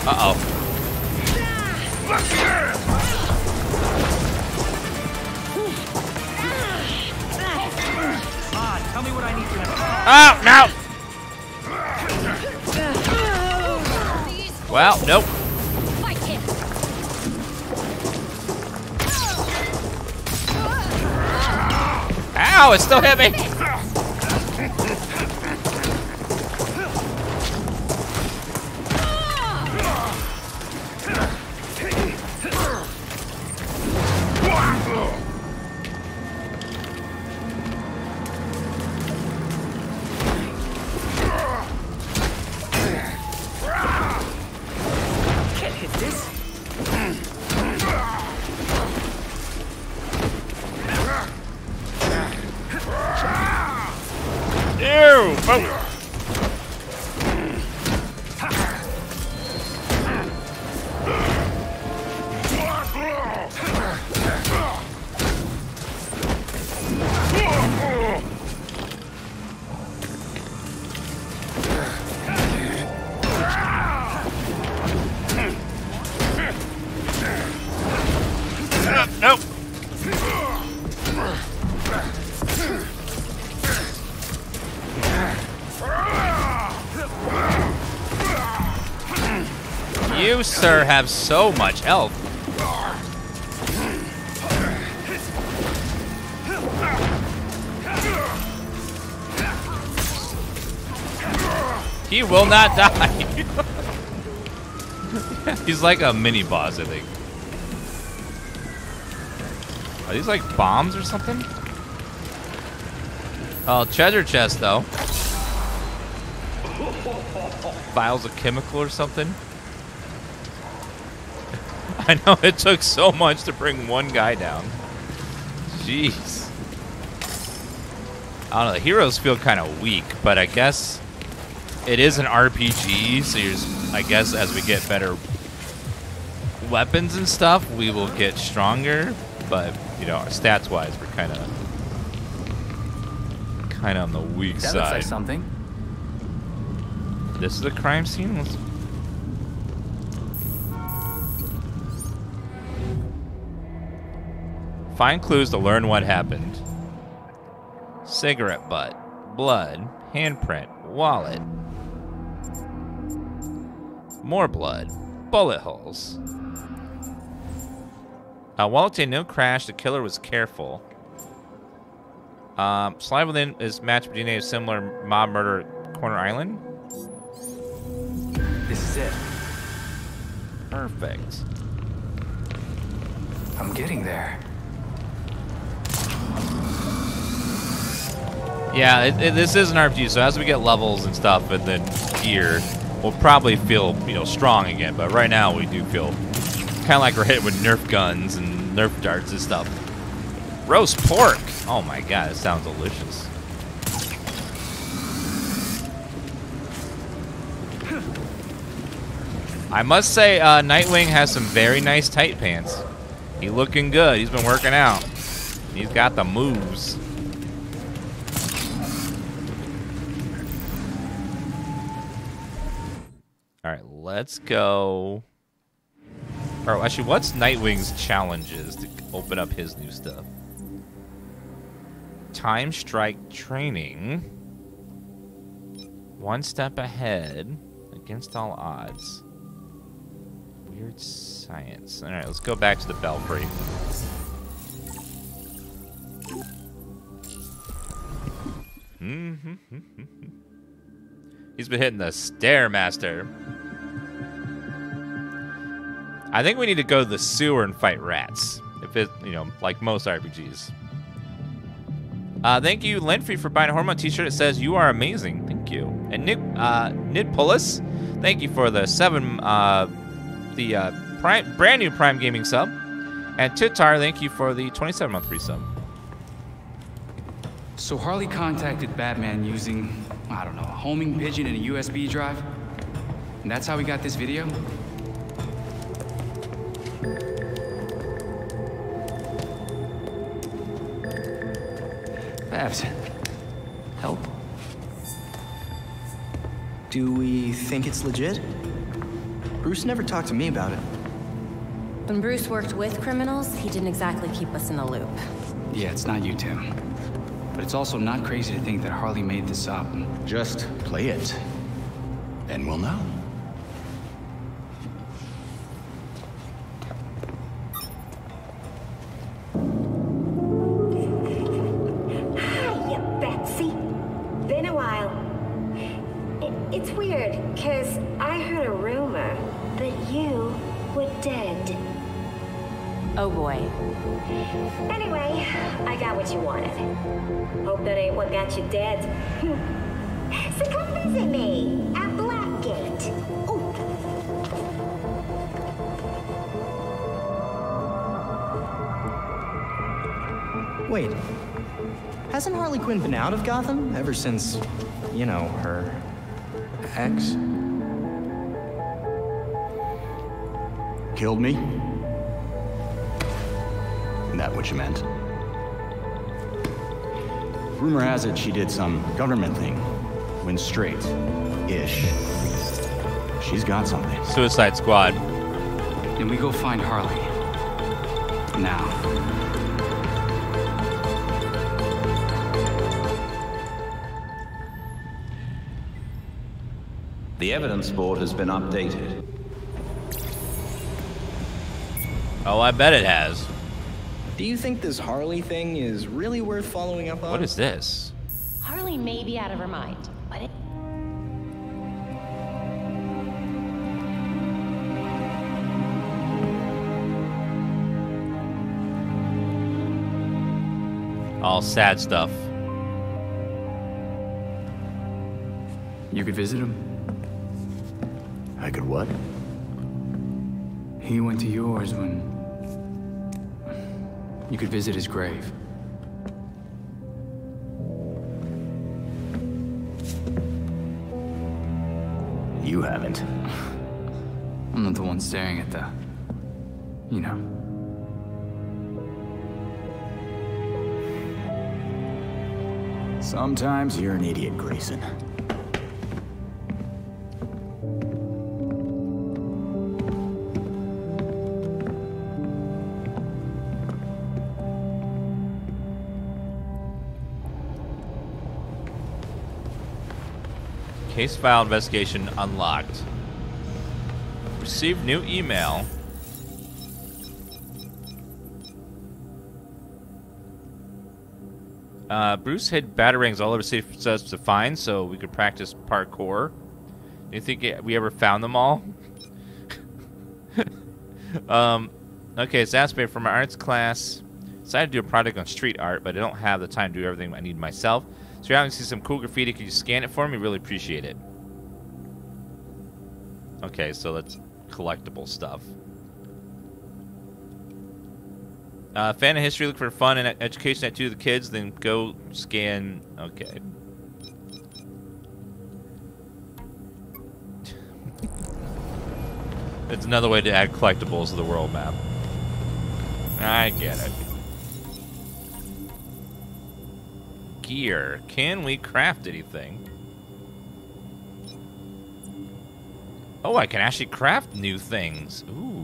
Uh-oh. Ah, tell me what I need to know. Oh, no! Well, nope. Ow, it still hit me! You, sir, have so much health. He will not die. He's like a mini boss, I think. Are these like bombs or something? Oh, treasure chest, though. Vials of chemical or something. I know it took so much to bring one guy down. Jeez. I don't know, the heroes feel kind of weak, but I guess it is an R P G, so you're, I guess as we get better weapons and stuff, we will get stronger, but, you know, stats-wise, we're kind of kind of on the weak side. That looks like something. This is the crime scene? Let's find clues to learn what happened. Cigarette butt, blood, handprint, wallet. More blood, bullet holes. Uh, while it's a no crash, the killer was careful. Um, slide within is matched with D N A of similar mob murder at Corner Island. This is it. Perfect. I'm getting there. Yeah, it, it, this is an R P G, so as we get levels and stuff and then gear, we'll probably feel, you know, strong again. But right now we do feel kind of like we're hit with Nerf guns and Nerf darts and stuff. Roast pork! Oh my god, it sounds delicious. I must say, uh, Nightwing has some very nice tight pants. He's looking good. He's been working out. He's got the moves. Alright, let's go. Oh, actually, what's Nightwing's challenges to open up his new stuff? Time strike training. One step ahead. Against all odds. Weird science. Alright, let's go back to the Belfry. Mm-hmm. He's been hitting the Stairmaster. I think we need to go to the sewer and fight rats. If it, you know, like most R P Gs. Uh, thank you, Lenfrey, for buying a Hormone t-shirt. It says, you are amazing. Thank you. And Nick, uh, Nidpolis, thank you for the seven, uh, the, uh, prime, brand new Prime Gaming sub. And Titar, thank you for the twenty-seven month free sub. So Harley contacted Batman using, I don't know, a homing pigeon and a U S B drive? And that's how we got this video? Babs, help? Do we think it's legit? Bruce never talked to me about it. When Bruce worked with criminals, he didn't exactly keep us in the loop. Yeah, it's not you, Tim. But it's also not crazy to think that Harley made this up. Just play it, and we'll know. Anyway, I got what you wanted. Hope that ain't what got you dead. So come visit me at Blackgate. Ooh. Wait, hasn't Harley Quinn been out of Gotham ever since, you know, her ex? Killed me? That what you meant? Rumor has it she did some government thing. Went straight-ish. She's got something. Suicide Squad. And we go find Harley. Now. The evidence board has been updated. Oh, I bet it has. Do you think this Harley thing is really worth following up on? What is this? Harley may be out of her mind, but it... All sad stuff. You could visit him? I could what? He went to yours when... You could visit his grave. You haven't. I'm not the one staring at the... you know. Sometimes you're an idiot, Grayson. Case file investigation unlocked. Received new email. Uh, Bruce hid batarangs all over the city for us to find, so we could practice parkour. Do you think it, we ever found them all? um, okay, it's aspect from my arts class. Decided to do a project on street art, but I don't have the time to do everything I need myself. So you're having to see some cool graffiti. Could you scan it for me? Really appreciate it. Okay, so that's collectible stuff. Uh, fan of history, look for fun and education at two of the kids, then go scan. Okay. It's another way to add collectibles to the world map. I get it. Gear. Can we craft anything? Oh, I can actually craft new things. Ooh.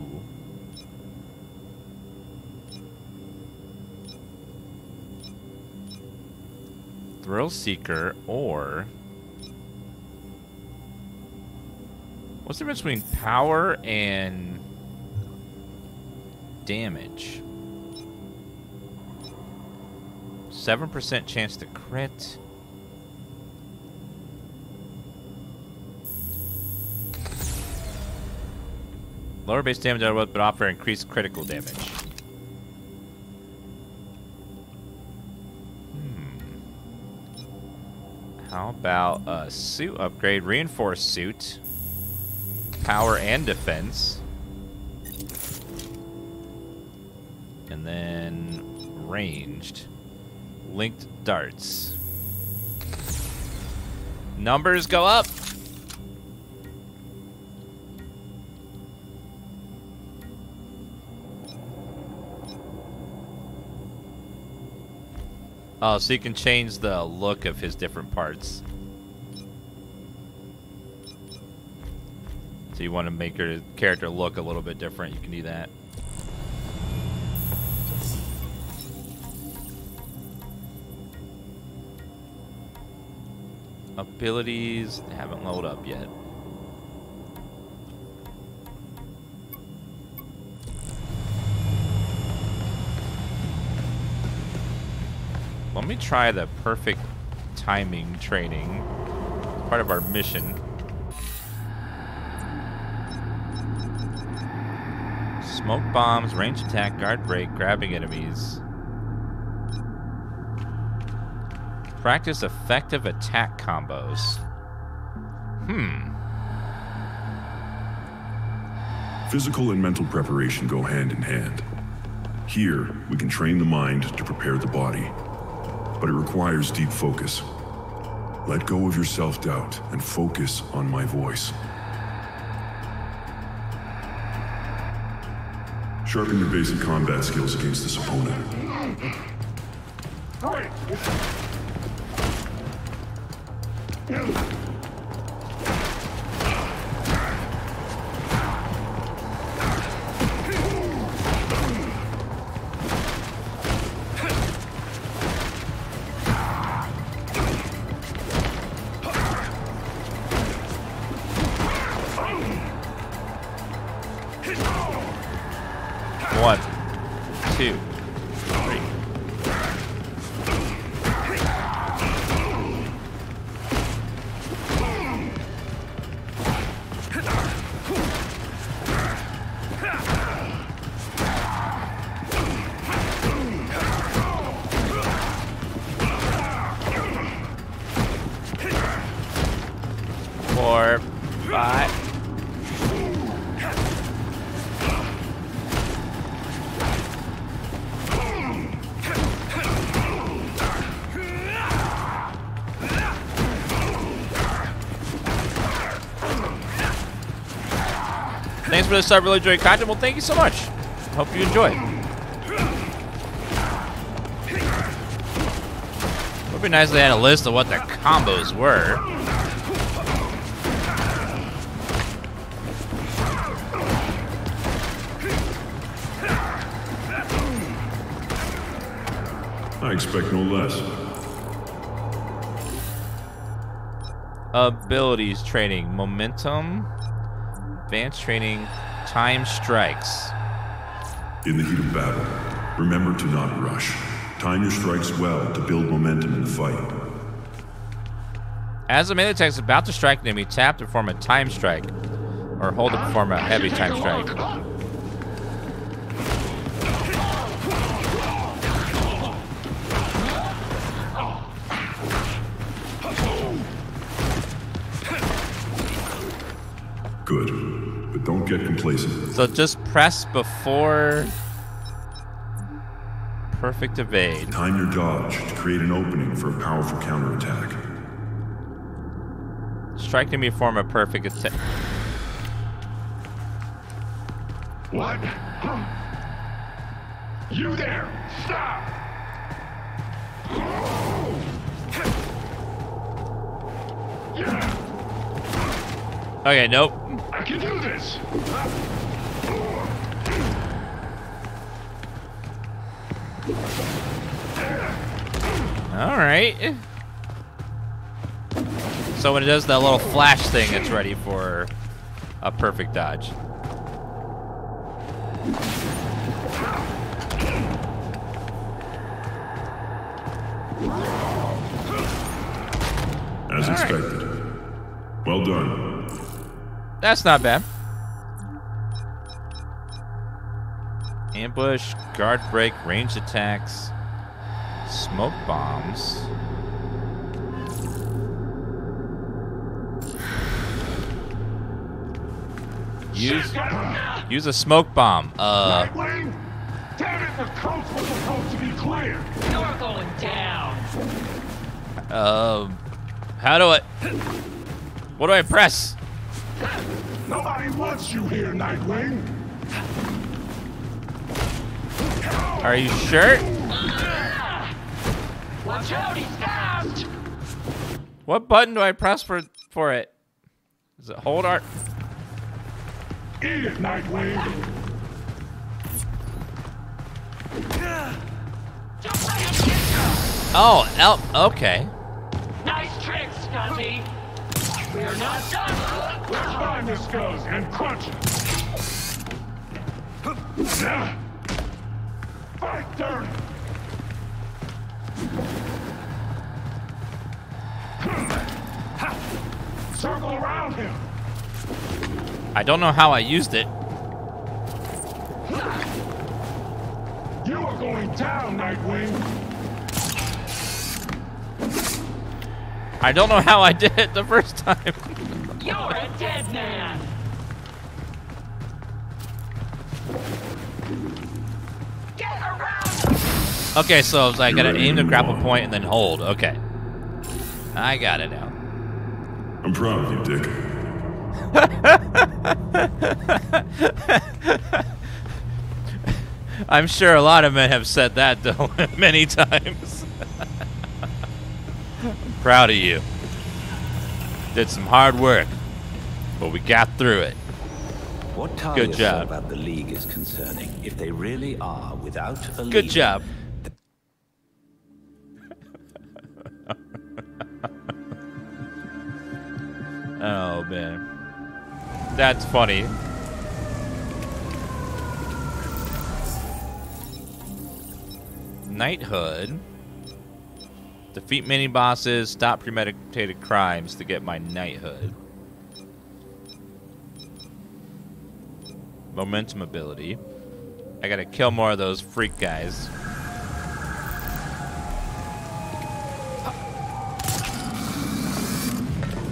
Thrill Seeker or... what's the difference between power and damage? seven percent chance to crit. Lower base damage, but offer increased critical damage. Hmm. How about a suit upgrade? Reinforced suit. Power and defense. and then ranged. Linked darts. Numbers go up. Oh, so you can change the look of his different parts. So you want to make your character look a little bit different, you can do that. Abilities, they haven't loaded up yet. Let me try the perfect timing training. It's part of our mission. Smoke bombs, range attack, guard break, grabbing enemies. Practice effective attack combos. Hmm. Physical and mental preparation go hand in hand. Here, we can train the mind to prepare the body, but it requires deep focus. Let go of your self-doubt and focus on my voice. Sharpen your basic combat skills against this opponent. One, two, three. Four, five. Thanks for the sub, really enjoyed content. Well, thank you so much. Hope you enjoyed. It would be nice if they had a list of what the combos were. I expect no less. Abilities training, momentum. Advanced training, time strikes. In the heat of battle, remember to not rush. Time your strikes well to build momentum in the fight. As a melee attack is about to strike an enemy, tap to perform a time strike, or hold to perform a heavy time strike. Good, but don't get complacent. So just press before perfect evade. Time your dodge to create an opening for a powerful counterattack. Strike to me form a perfect attack. What? You there! Stop! Yeah. Okay, nope. I can do this. All right. So when it does that little flash thing, it's ready for a perfect dodge. As All expected. Right. Well done. That's not bad. Ambush, guard break, ranged attacks, smoke bombs. Use, use a smoke bomb. Uh, Damn it, the coast was supposed to be clear. You're going down. Um, how do I? What do I press? Nobody wants you here, Nightwing. Are you sure? Watch out, he's fast. What button do I press for for it? Does it hold our? Eat it, Nightwing. Oh, el okay. Nice trick, Scuzzy. We're not done. Let's find this goes and crunch. Fight dirty. Circle around him. I don't know how I used it. You are going down, Nightwing. I don't know how I did it the first time. You're a dead man. Get around. Okay, so it's like I gotta aim to grapple point and then hold. Okay, I got it now. I'm proud of you, Dick. I'm sure a lot of men have said that though many times. I'm proud of you. Did some hard work, but we got through it. What Talia Good job. About the League is concerning. If they really are without a leader, good job. Oh man, that's funny. Knighthood. Defeat mini bosses, stop premeditated crimes to get my knighthood. Momentum ability. I gotta kill more of those freak guys.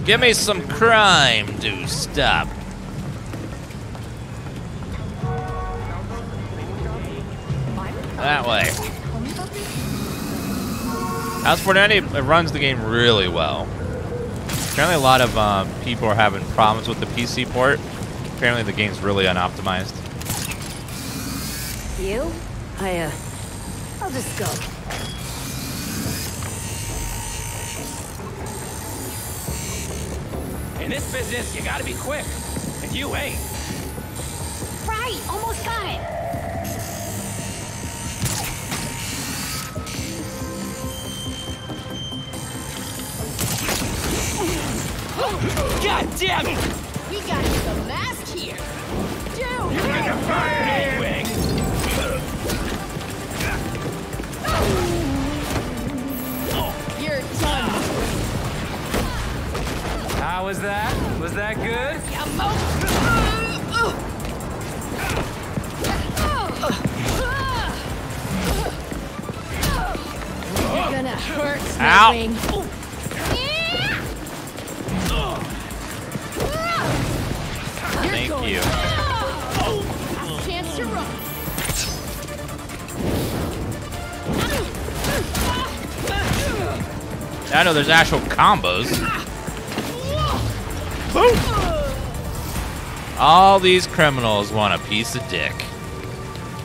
Give me some crime to stop. That way. As for that, it runs the game really well. Apparently a lot of um, people are having problems with the P C port. Apparently the game's really unoptimized. You? I, uh, I'll just go. In this business, you gotta be quick. And you ain't. Right, almost got it. God damn it! We got the mask here. Dude, you're gonna fire anyway. You're done. How was that? Was that good? You're gonna hurt, Nightwing. Thank you. Chance to run. I know there's actual combos. Boom. All these criminals want a piece of dick,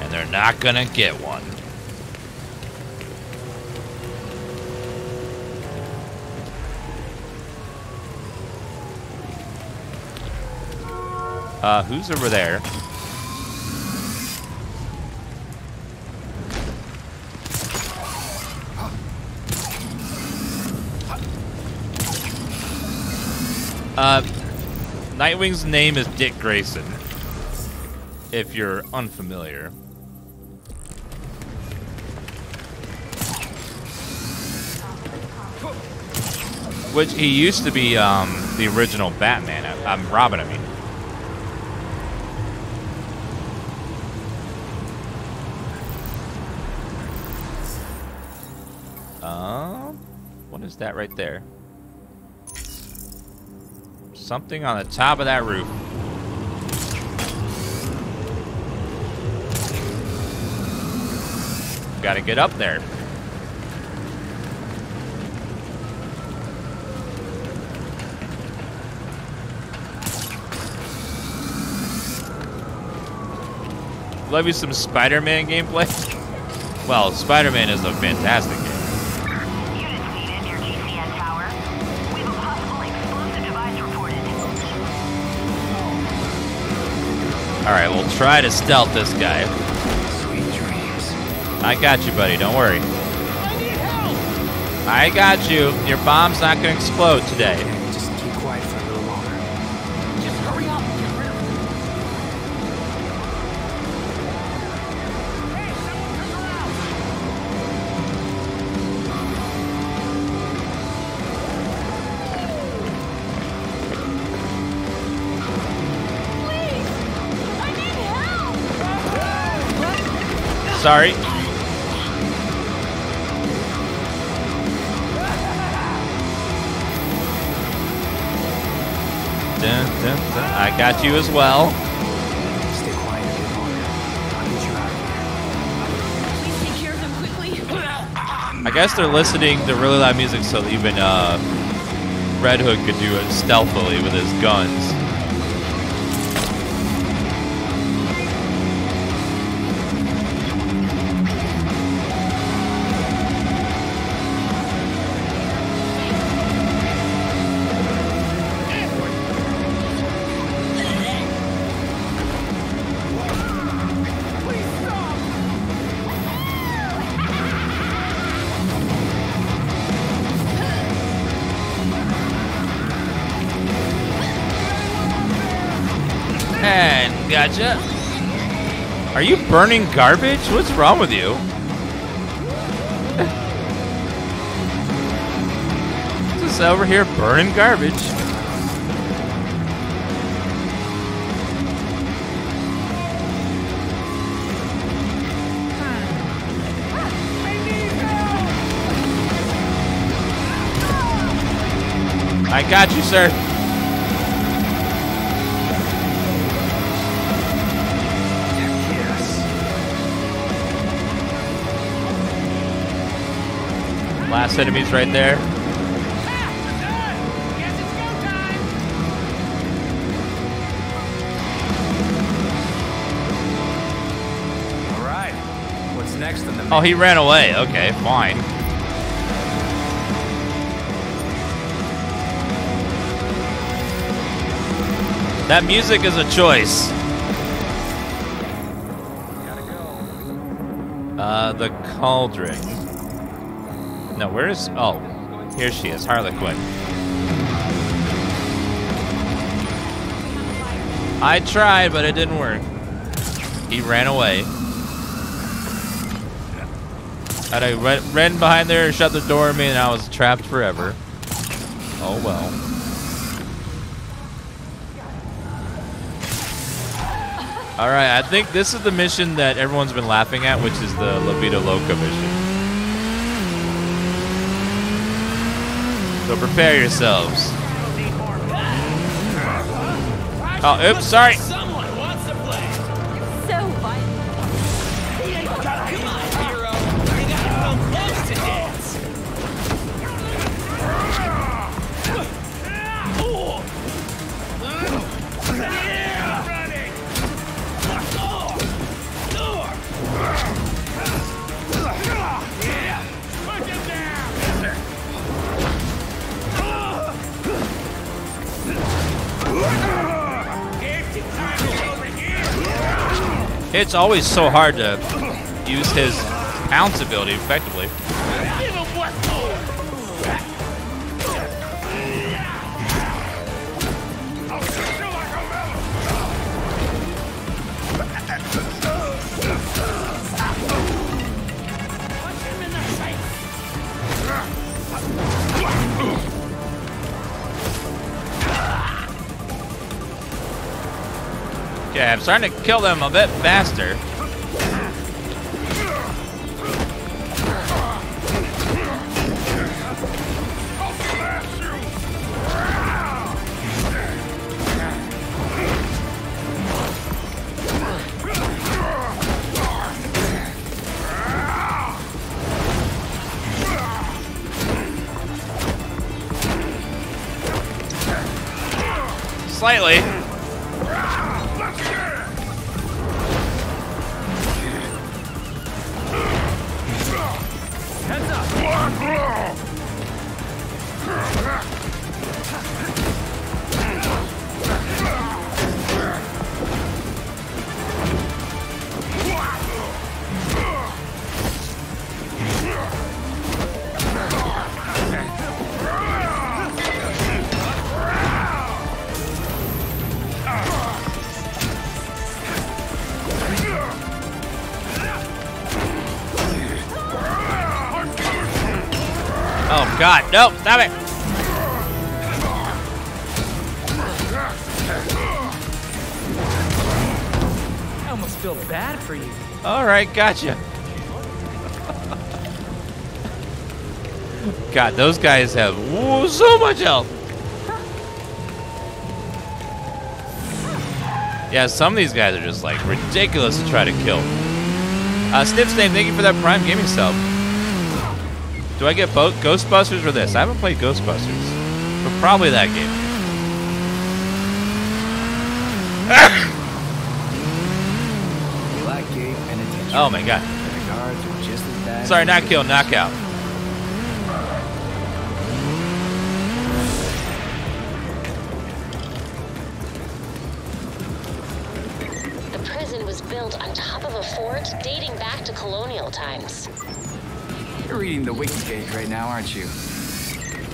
and they're not gonna get one. Uh, who's over there? Uh, Nightwing's name is Dick Grayson, if you're unfamiliar. Which he used to be, um, the original Batman. I'm Robin, I mean. Is that right there? Something on the top of that roof. gotta get up there. Love you some Spider-Man gameplay. Well, Spider-Man is a fantastic game. Alright, we'll try to stealth this guy. Sweet dreams. I got you, buddy. Don't worry. I need help. I got you. Your bomb's not going to explode today. Okay, just keep quiet for a little longer. Just hurry up. Get rid of Sorry. Dun, dun, dun. I got you as well. Stay quiet a bit longer. I'll get you out of here. Please take care of them quickly. I guess they're listening to really loud music, so even uh, Red Hood could do it stealthily with his guns. Gotcha. Are you burning garbage? What's wrong with you? Just over here burning garbage. I got you, sir. Last enemy's right there. All right. What's next in the? Oh, he ran away. Okay, fine. That music is a choice. Gotta go. Uh, the cauldron. No, where is... Oh, here she is, Harley Quinn. I tried, but it didn't work. He ran away. And I ran, ran behind there and shut the door on me, and I was trapped forever. Oh, well. All right, I think this is the mission that everyone's been laughing at, which is the La Vida Loca mission. So prepare yourselves. Oh, oops, sorry. It's always so hard to use his pounce ability effectively. Yeah, I'm starting to kill them a bit faster. slightly. God, no, stop it! I almost feel bad for you. Alright, gotcha. God, those guys have whoa, so much health. Yeah, some of these guys are just like ridiculous to try to kill. Uh, Snip's name, thank you for that Prime Gaming sub. Do I get both Ghostbusters or this? I haven't played Ghostbusters, but probably that game. Oh my god. Sorry, not kill, knockout. The prison was built on top of a fort dating back to colonial times. You're reading the Wikiscape right now, aren't you?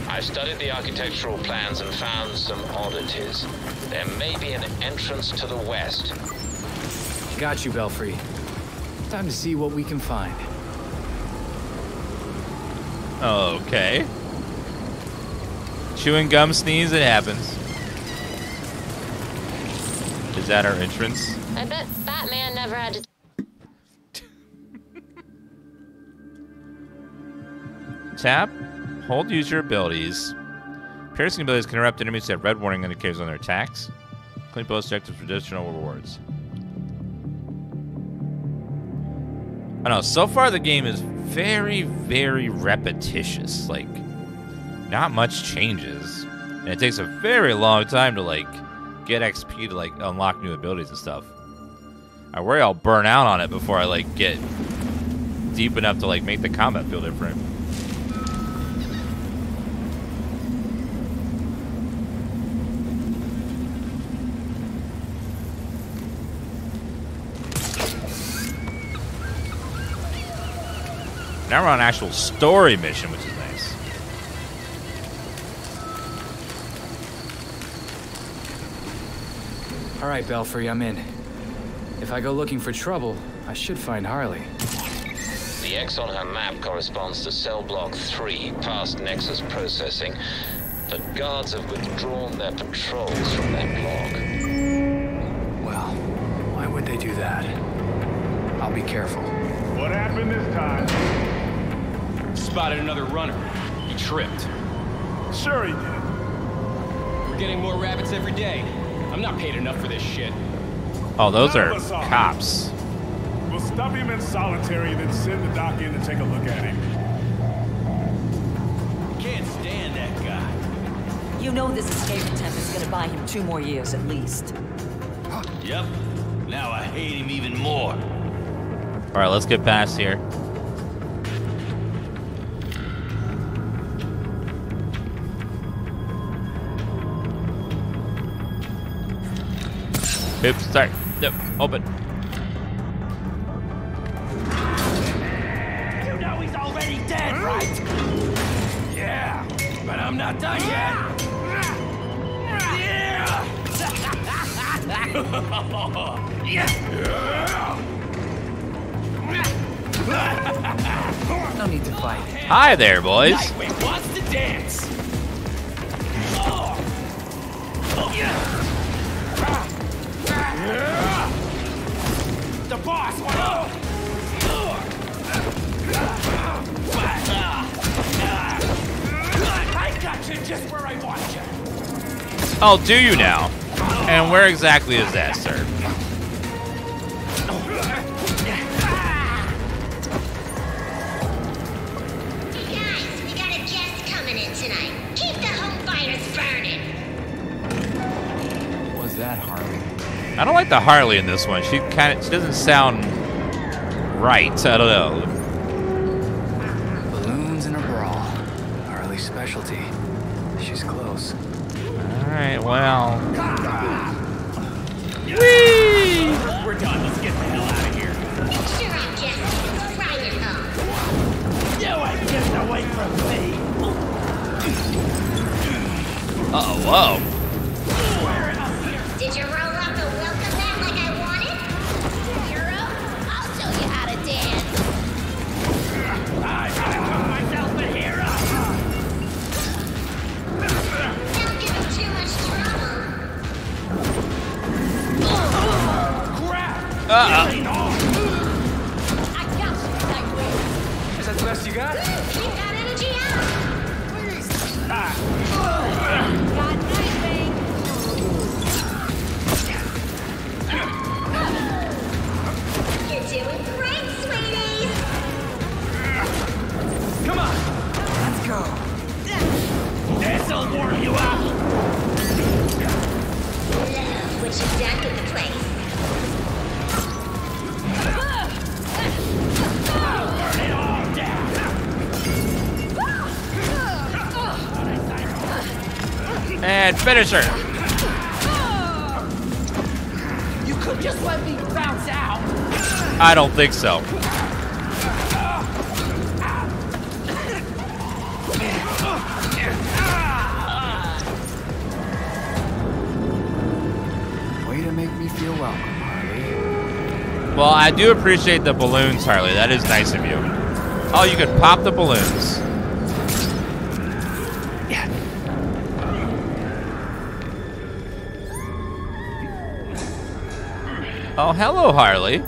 I studied the architectural plans and found some oddities. There may be an entrance to the west. Got you, Belfry. Time to see what we can find. Okay. Chewing gum sneeze, it happens. Is that our entrance? I bet Batman never had to... Tap, hold, use your abilities. Piercing abilities can interrupt enemies that have red warning indicators on their attacks. Complete both objectives for additional rewards. I know, so far the game is very, very repetitious. Like, not much changes. And it takes a very long time to, like, get X P to, like, unlock new abilities and stuff. I worry I'll burn out on it before I, like, get deep enough to, like, make the combat feel different. Now we're on an actual story mission, which is nice. All right, Belfry, I'm in. If I go looking for trouble, I should find Harley. The X on her map corresponds to cell block three, past Nexus processing. The guards have withdrawn their patrols from that block. Well, why would they do that? I'll be careful. What happened this time? Spotted another runner. He tripped. Sure he did. We're getting more rabbits every day. I'm not paid enough for this shit. Oh, those are cops. We'll stop him in solitary, then send the doc in to take a look at him. Can't stand that guy. You know this escape attempt is gonna buy him two more years at least. Yep. Now I hate him even more. All right, let's get past here. Oops, sorry. Nope, open. You know he's already dead, right? Yeah, but I'm not done yet. Yeah! Yeah! No need to fight. Hi there, boys. Nightwing wants to dance. Oh. Oh. Yeah. The boss went up. I got you just where I want you. Oh, do you now? And where exactly is that, sir? You guys, we got a guest coming in tonight. Keep the home fires burning. that Harley. I don't like the Harley in this one. She kind of she doesn't sound right. I don't know. Balloons in a brawl. Harley's specialty. She's close. All right. Well. Whee! We're done. Let's get the hell out of here. Make sure I'm guessing. Ryan home. No one gets away from me. Uh oh. Whoa. Did you roll up the welcome mat like I wanted? Hero, I'll show you how to dance. I call myself a hero. Don't give him too much trouble. Oh, crap! Uh-oh. I got you, Nightwing. Is that the best you got? Keep that energy out. Please. Ah. Got Nightwing. Doing great, sweetie! Come on! Let's go! This'll warm you up! Love what you've done with the place. I'll burn it all down! And finish her! You could just let me bounce out! I don't think so. Way to make me feel welcome, Harley. Well, I do appreciate the balloons, Harley. That is nice of you. Oh, you could pop the balloons. Oh, hello, Harley.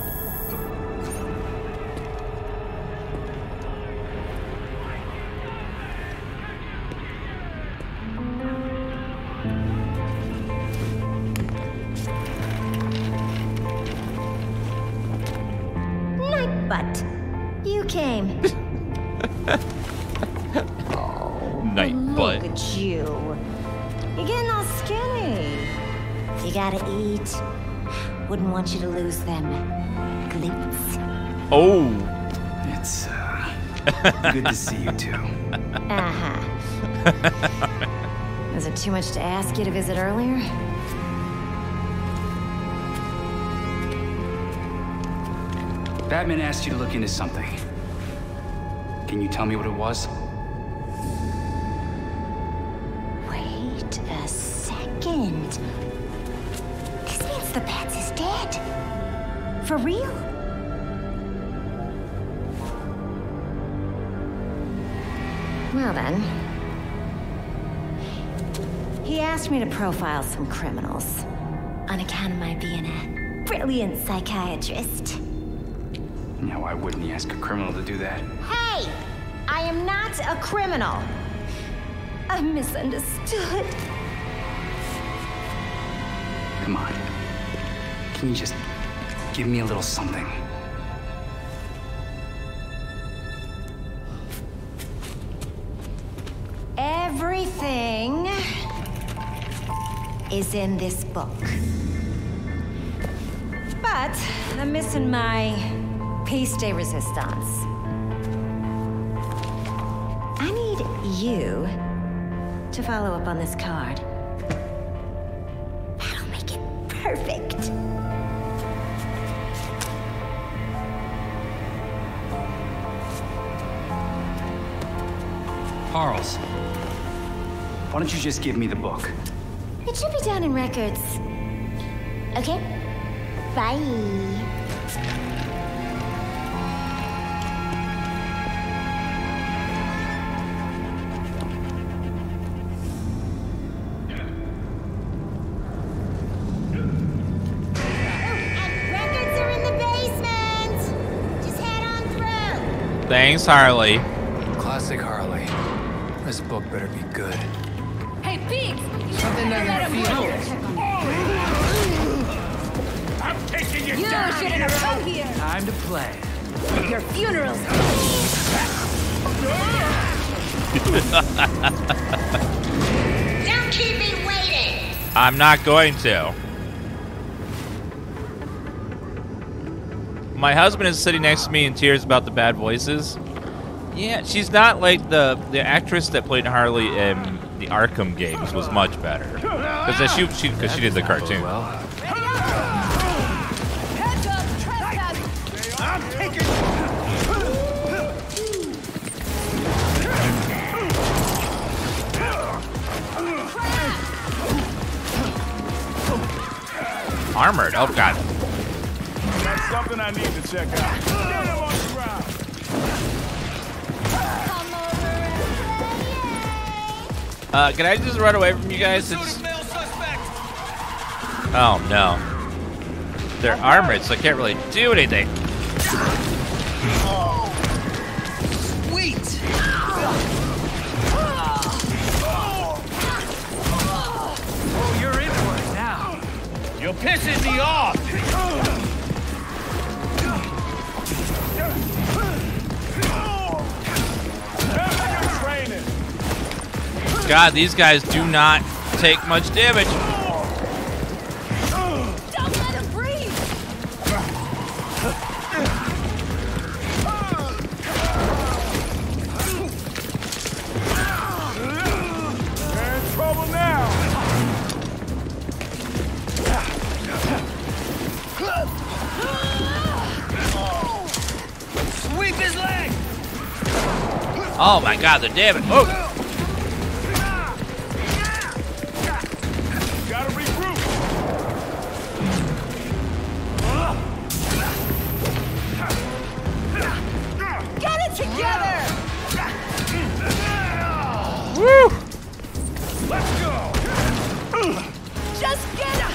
Wouldn't want you to lose them glutes. Oh, it's uh, good to see you too. Uh huh. Was it too much to ask you to visit earlier? Batman asked you to look into something. Can you tell me what it was? Wait a second. The Bats is dead. For real? Well then. He asked me to profile some criminals on account of my being a brilliant psychiatrist. Now, why wouldn't he ask a criminal to do that? Hey! I am not a criminal. I'm misunderstood. Come on. Can you just give me a little something? Everything is in this book. But I'm missing my piece de resistance. I need you to follow up on this card. That'll make it perfect. Charles, why don't you just give me the book? It should be down in records. Okay? Bye. Oh, and records are in the basement! Just head on through! Thanks, Harley. Classic Harley. This book better be good. Hey, Pete! Something that you feel. I'm taking you down. You shouldn't have come here. Time to play. Your funeral's coming. Don't keep me waiting. I'm not going to. My husband is sitting next to me in tears about the bad voices. Yeah, she's not like the the actress that played Harley in the Arkham games was much better because she she because she did the cartoon. Well. Armored. Oh god. That's something I need to check out. Get him on the ground. Come over and uh, can I just run away from you guys? It's... Oh no. They're armored, so I can't really do anything. You're pissing me off! God, these guys do not take much damage. Don't let him breathe! They're in trouble now! Sweep his leg! Oh my god, they're damn it. Oh. Gotta regroup. Get it together! Woo! Let's go! Just get up!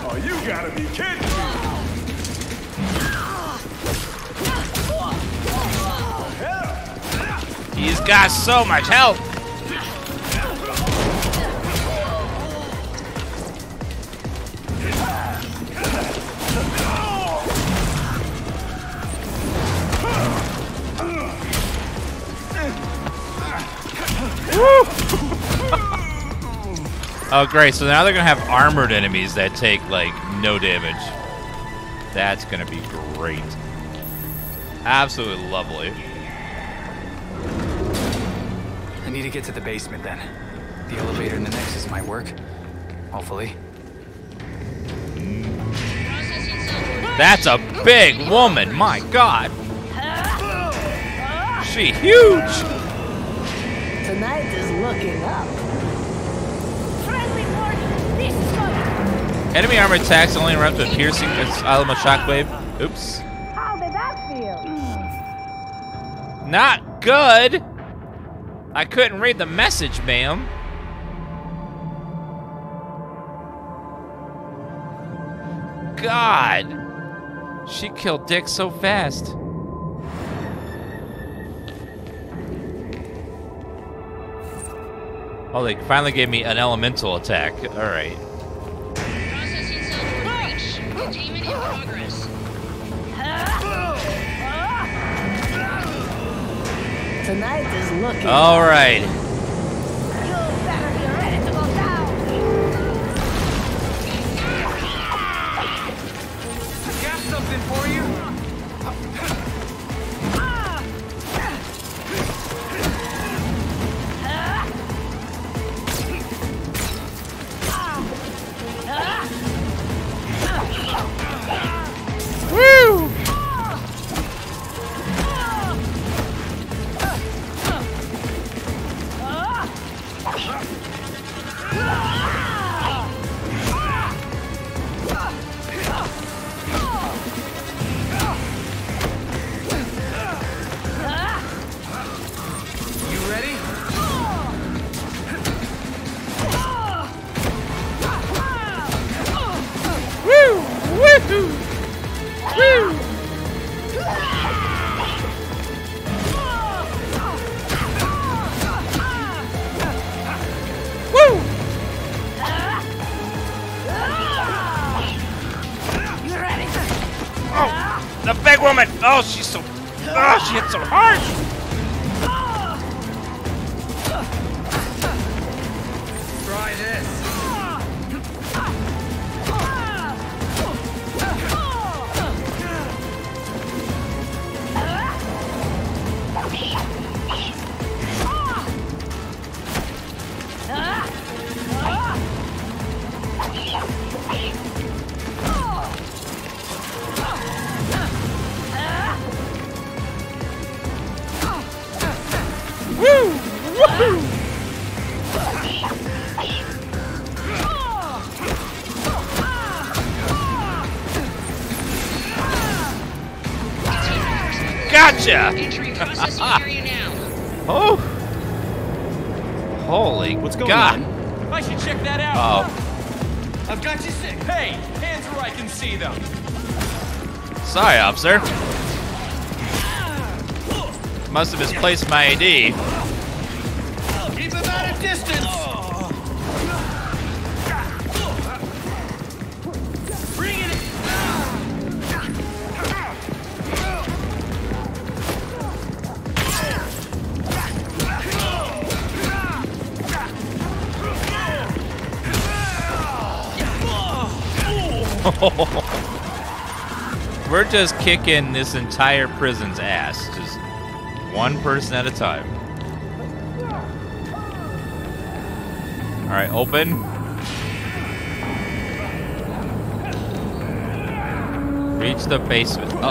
Oh, you gotta be kidding me! He's got so much health! Oh great, so now they're gonna have armored enemies that take like no damage. That's gonna be great. Absolutely lovely. I need to get to the basement then. The elevator in the Nexus might work. Hopefully. That's a big woman, my god. She huge! Tonight is looking up. Enemy armor attacks only interrupt with piercing asylum shockwave. Oops. How did that feel? Not good. I couldn't read the message, ma'am. God. She killed Dick so fast. Oh, they finally gave me an elemental attack. All right. Containment in progress. Tonight is looking. All right. You better be ready to go down. I got something for you. Woo! You ready? Woo! Woohoo! Woo! Woo! You ready? Oh, the big woman! Oh, she's so... Oh, she hit so hard! Gotcha! Oh! Holy What's going God! On? I should check that out. Oh. I've got you sick. Hey, hands where I can see them. Sorry, officer. Must have misplaced my I D. Keep him at a distance. Bring it. We're just kicking this entire prison's ass, just one person at a time. All right, open. Reach the basement. Oh.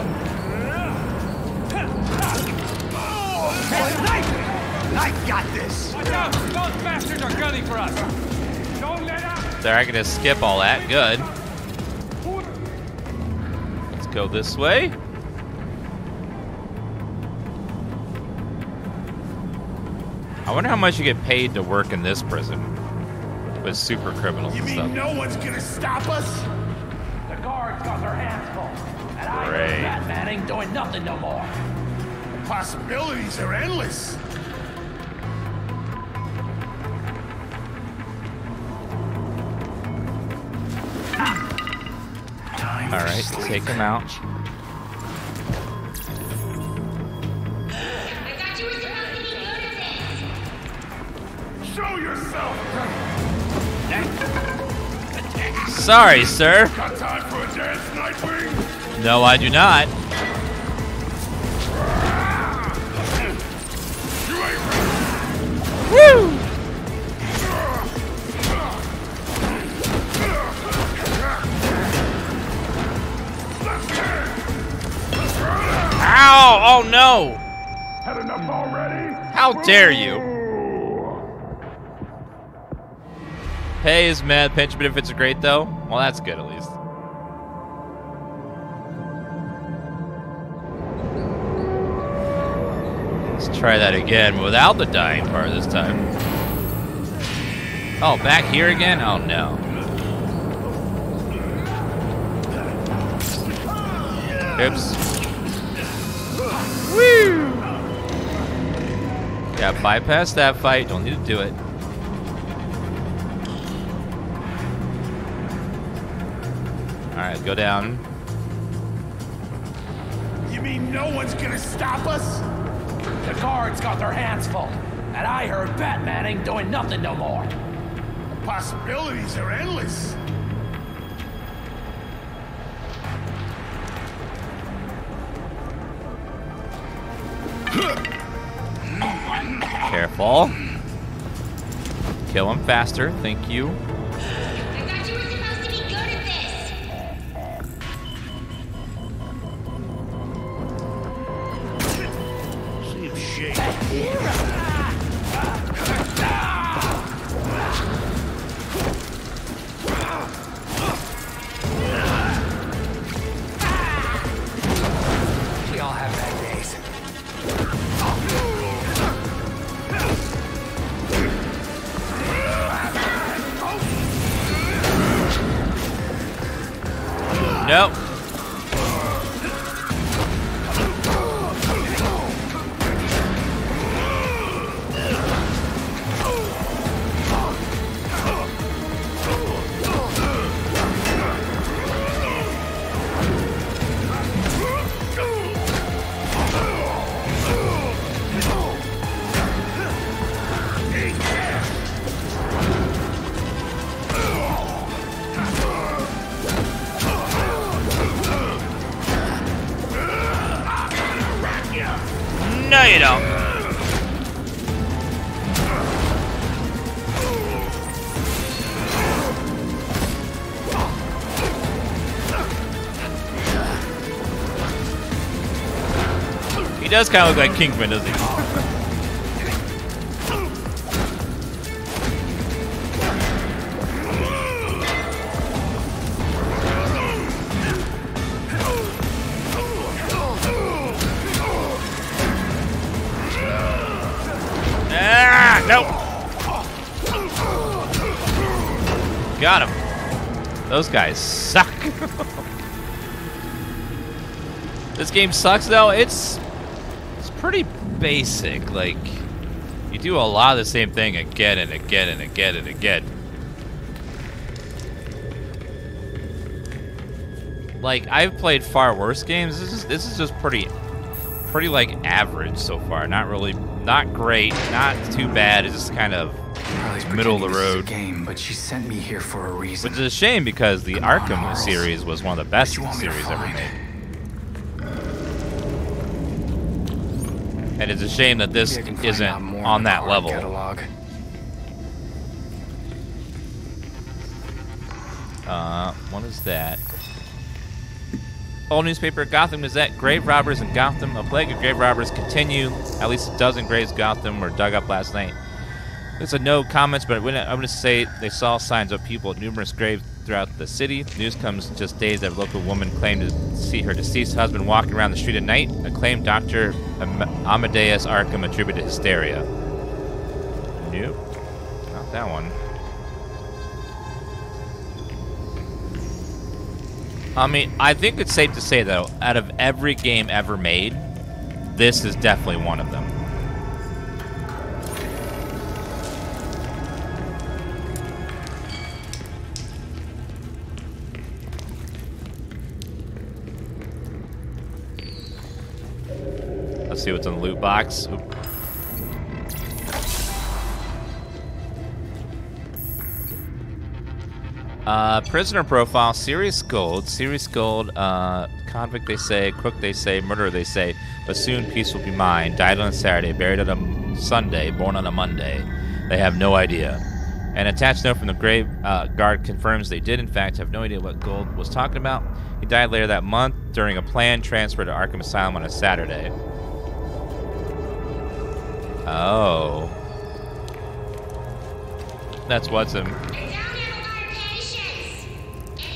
I got this. Watch out! Those bastards are gunning for us. Don't let up. There, I can just skip all that. Good. Go this way. I wonder how much you get paid to work in this prison with super criminals and stuff. You mean no one's gonna stop us? The guards got their hands full, and I know Batman ain't doing nothing no more. The possibilities are endless. All right, take him out. I thought you were supposed to be noticing. Show yourself. Sorry, sir. Got time for a dance, Nightwing? No, I do not. Woo! Ow! Oh no! Had enough already? How dare you? Pay is mad, pension benefits are great though. Well, that's good at least. Let's try that again without the dying part this time. Oh, back here again? Oh no. Oops. Woo! Yeah, bypass that fight. Don't need to do it. All right, go down. You mean no one's gonna stop us? The guards got their hands full, and I heard Batman ain't doing nothing no more. The possibilities are endless. Careful. Kill him faster. Thank you. I thought you were supposed to be good at this. See if shake. We all have bad days. Nope. He does kind of look like Kingpin, doesn't he? Nope. Got him. Those guys suck. This game sucks though. It's it's pretty basic. Like you do a lot of the same thing again and again and again and again. Like I've played far worse games. This is this is just pretty pretty like average so far. Not really not great, not too bad. It's just kind of middle of the road game, but she sent me here for a reason. Which is a shame because the Arkham series was one of the best series ever made. And it's a shame that this isn't on that level. Uh, what is that? Old newspaper, Gotham is that grave robbers in Gotham. A plague of grave robbers continue. At least a dozen graves in Gotham were dug up last night. There's a no comments, but I'm going to say they saw signs of people at numerous graves throughout the city. News comes just days that a local woman claimed to see her deceased husband walking around the street at night. A claim Doctor Am Amadeus Arkham attributed to hysteria. Nope. Not that one. I mean, I think it's safe to say, though, out of every game ever made, this is definitely one of them. Let's see what's in the loot box. Oop. Uh, prisoner profile, serious gold, serious gold, uh, convict they say, crook they say, murderer they say, but soon peace will be mine. Died on a Saturday, buried on a Sunday, born on a Monday. They have no idea. An attached note from the grave uh, guard confirms they did, in fact, have no idea what Gold was talking about. He died later that month during a planned transfer to Arkham Asylum on a Saturday. Oh. That's what's in.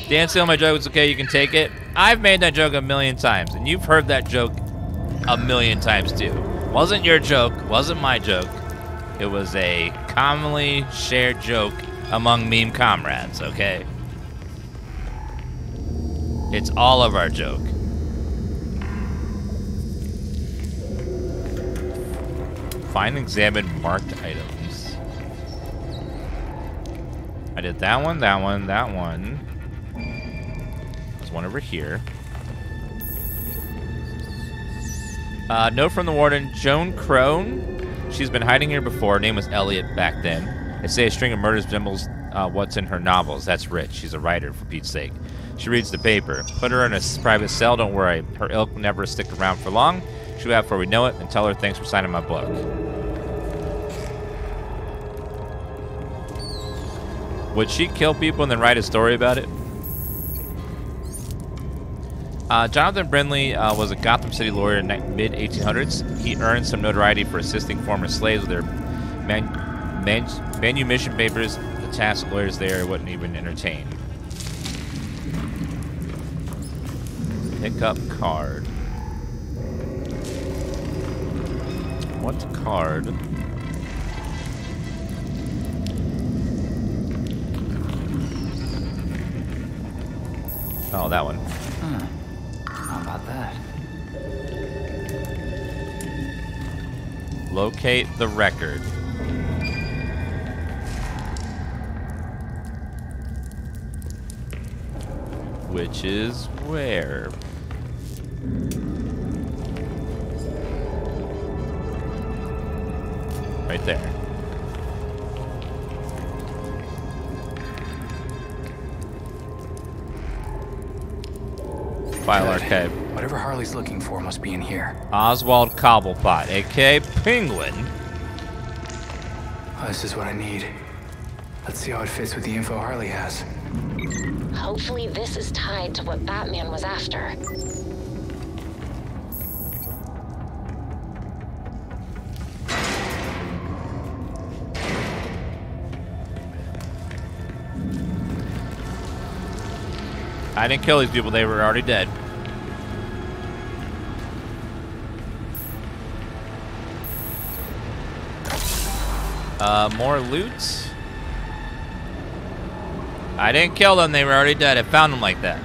Dan stealing my joke, it's okay, you can take it. I've made that joke a million times, and you've heard that joke a million times too. Wasn't your joke, wasn't my joke. It was a commonly shared joke among meme comrades, okay? It's all of our joke. Find and examine marked items. I did that one, that one, that one. One over here. Uh, note from the warden, Joan Crone. She's been hiding here before. Her name was Elliot back then. They say a string of murders resembles uh, what's in her novels. That's rich. She's a writer, for Pete's sake. She reads the paper. Put her in a private cell. Don't worry. Her ilk will never stick around for long. She'll be out before we know it. And tell her thanks for signing my book. Would she kill people and then write a story about it? Uh, Jonathan Brindley uh, was a Gotham City lawyer in the mid eighteen hundreds. He earned some notoriety for assisting former slaves with their man man manumission papers. The task lawyers there wouldn't even entertain. Pickup card. What card? Oh, that one. Hmm. How about that? Locate the record. Which is where? Right there. File archive. Whatever Harley's looking for must be in here. Oswald Cobblepot, aka Penguin. Oh, this is what I need. Let's see how it fits with the info Harley has. Hopefully this is tied to what Batman was after. I didn't kill these people, they were already dead. Uh, more loot. I didn't kill them, they were already dead. I found them like that.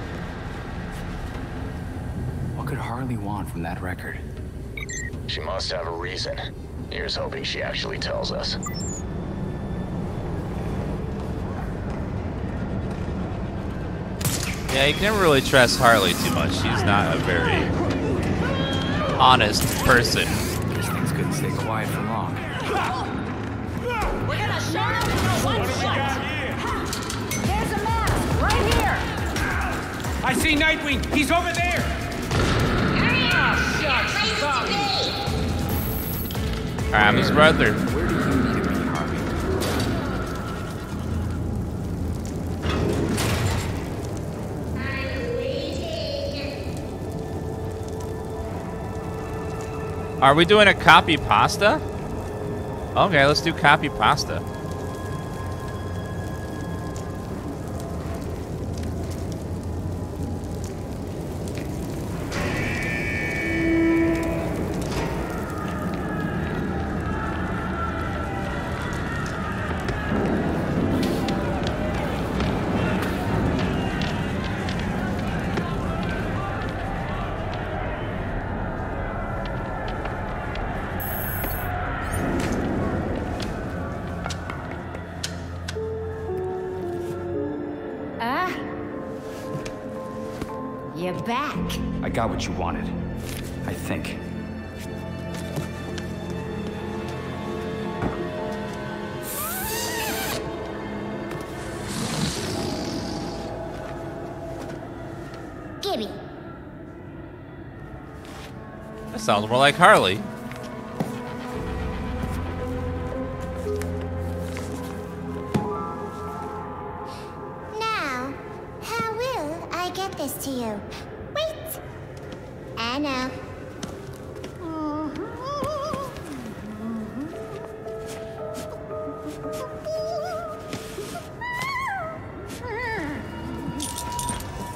What could Harley want from that record? She must have a reason. Here's hoping she actually tells us. Yeah, you can never really trust Harley too much. She's not a very honest person. These things couldn't stay quiet for long. We're gonna show them for one shot. There's a mask right here. I see Nightwing. He's over there. Oh, shucks. All right, I'm his brother. Where do you need to be, Harvey? I'm waiting. Are we doing a copy pasta? Okay, let's do copy pasta. Got what you wanted, I think. Gimme. That sounds more like Harley. Now, how will I get this to you? I know.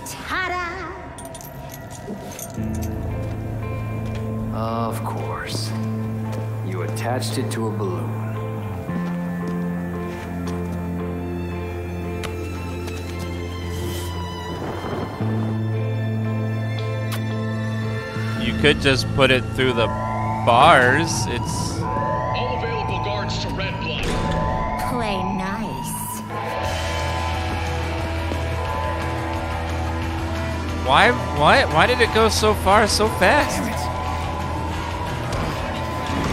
Ta-da! Of course. You attached it to a balloon. Could just put it through the bars. It's all available guards to red blood. Play nice. Why? Why? Why did it go so far so fast?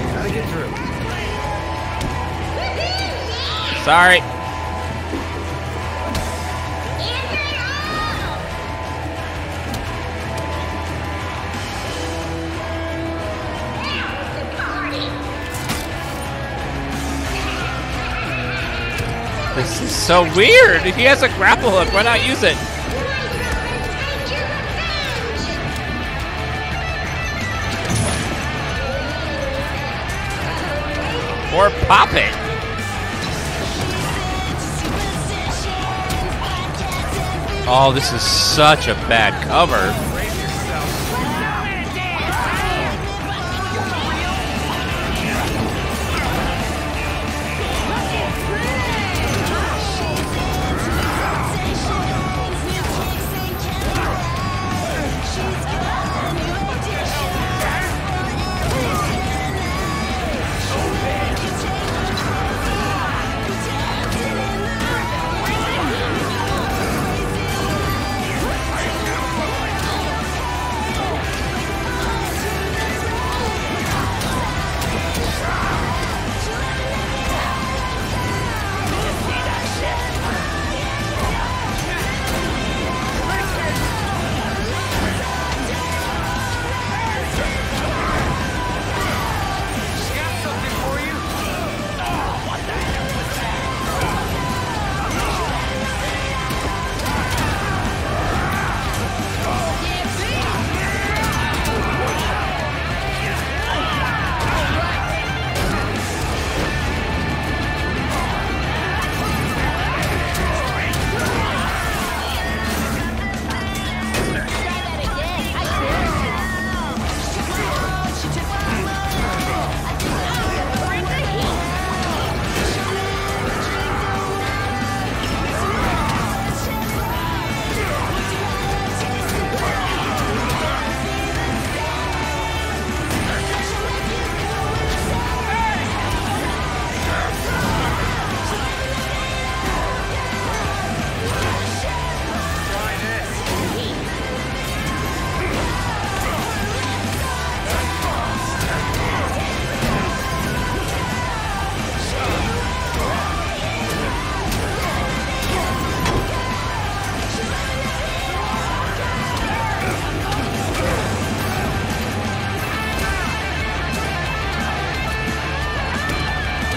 Damn it! Gotta get through. Sorry. This is so weird. If he has a grapple hook, why not use it? Or pop it. Oh, this is such a bad cover.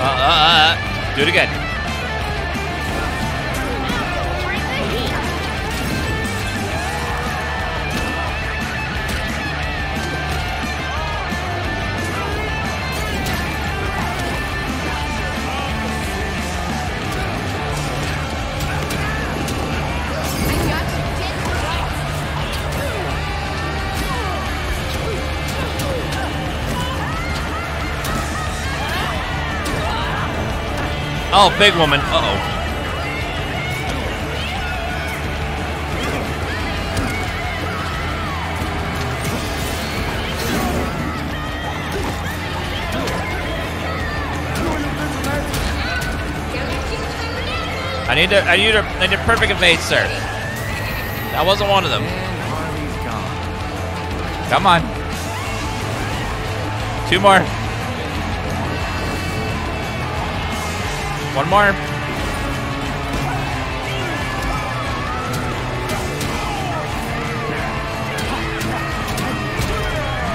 Uh, uh, uh. Do it again. Oh, big woman. Uh-oh. I need to I need to I need a perfect evade, sir. That wasn't one of them. Come on. Two more. One more.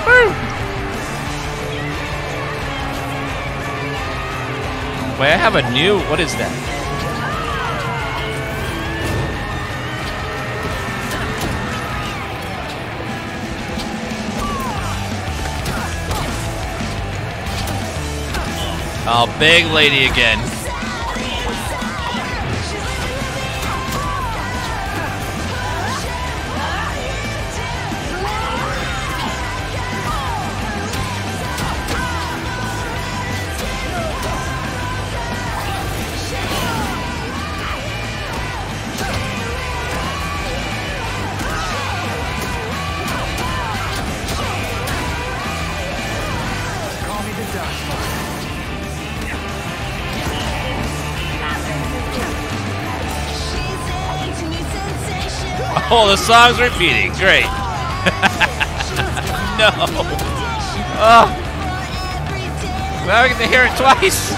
Woo. Wait, I have a new, what is that? Oh, big lady again. Oh, the song's repeating. Great. No. Oh. Now we get to hear it twice.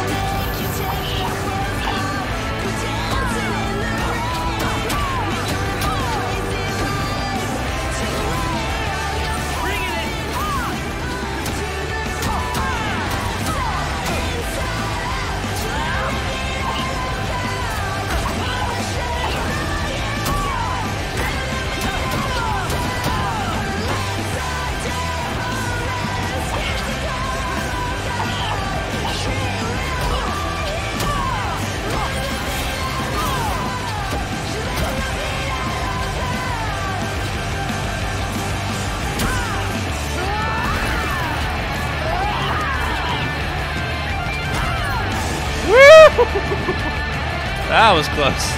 That was close.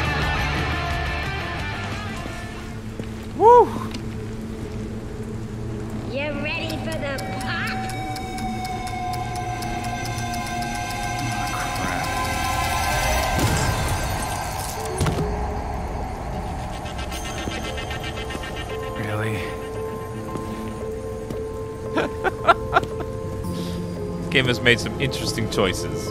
Woo! You ready for the pop? Oh, really? This game has made some interesting choices.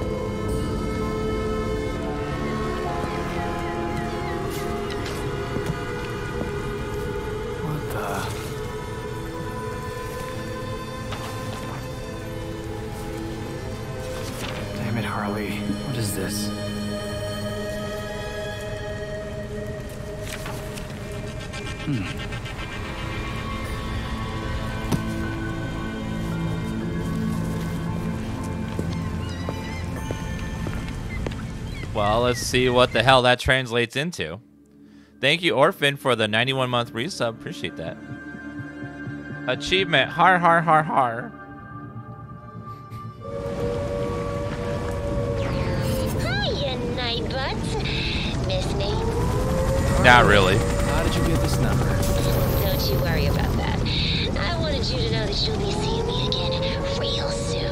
Well, let's see what the hell that translates into. Thank you, Orphan, for the ninety-one month resub. Appreciate that. Achievement. Har, har, har, har. Hiya, Nightbutts. Miss me? Not really. How did you get this number? Don't you worry about that. I wanted you to know that you'll be seeing me again real soon.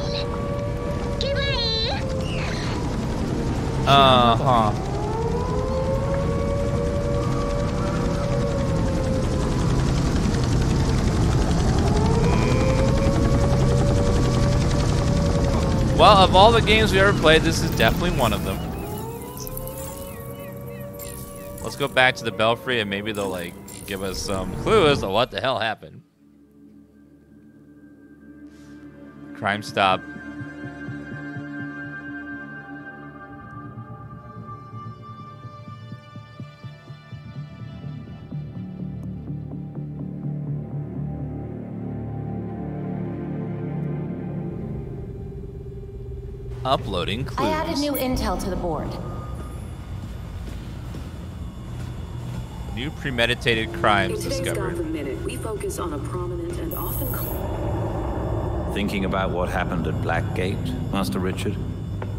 Uh-huh. Well, of all the games we ever played, this is definitely one of them. Let's go back to the Belfry and maybe they'll like give us some clues on what the hell happened. Crime stop. Uploading clues. I added new intel to the board. New premeditated crimes discovered. In today's Gotham Minute, we focus on a prominent and often called... Thinking about what happened at Blackgate, Master Richard?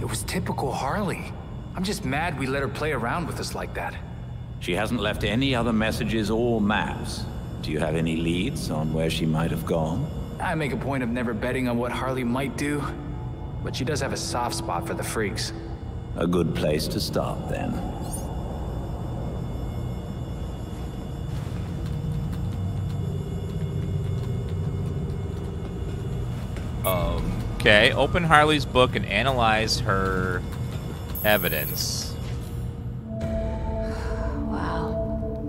It was typical Harley. I'm just mad we let her play around with us like that. She hasn't left any other messages or maps. Do you have any leads on where she might have gone? I make a point of never betting on what Harley might do, but she does have a soft spot for the freaks. A good place to start, then. Um, okay, open Harley's book and analyze her evidence. Wow.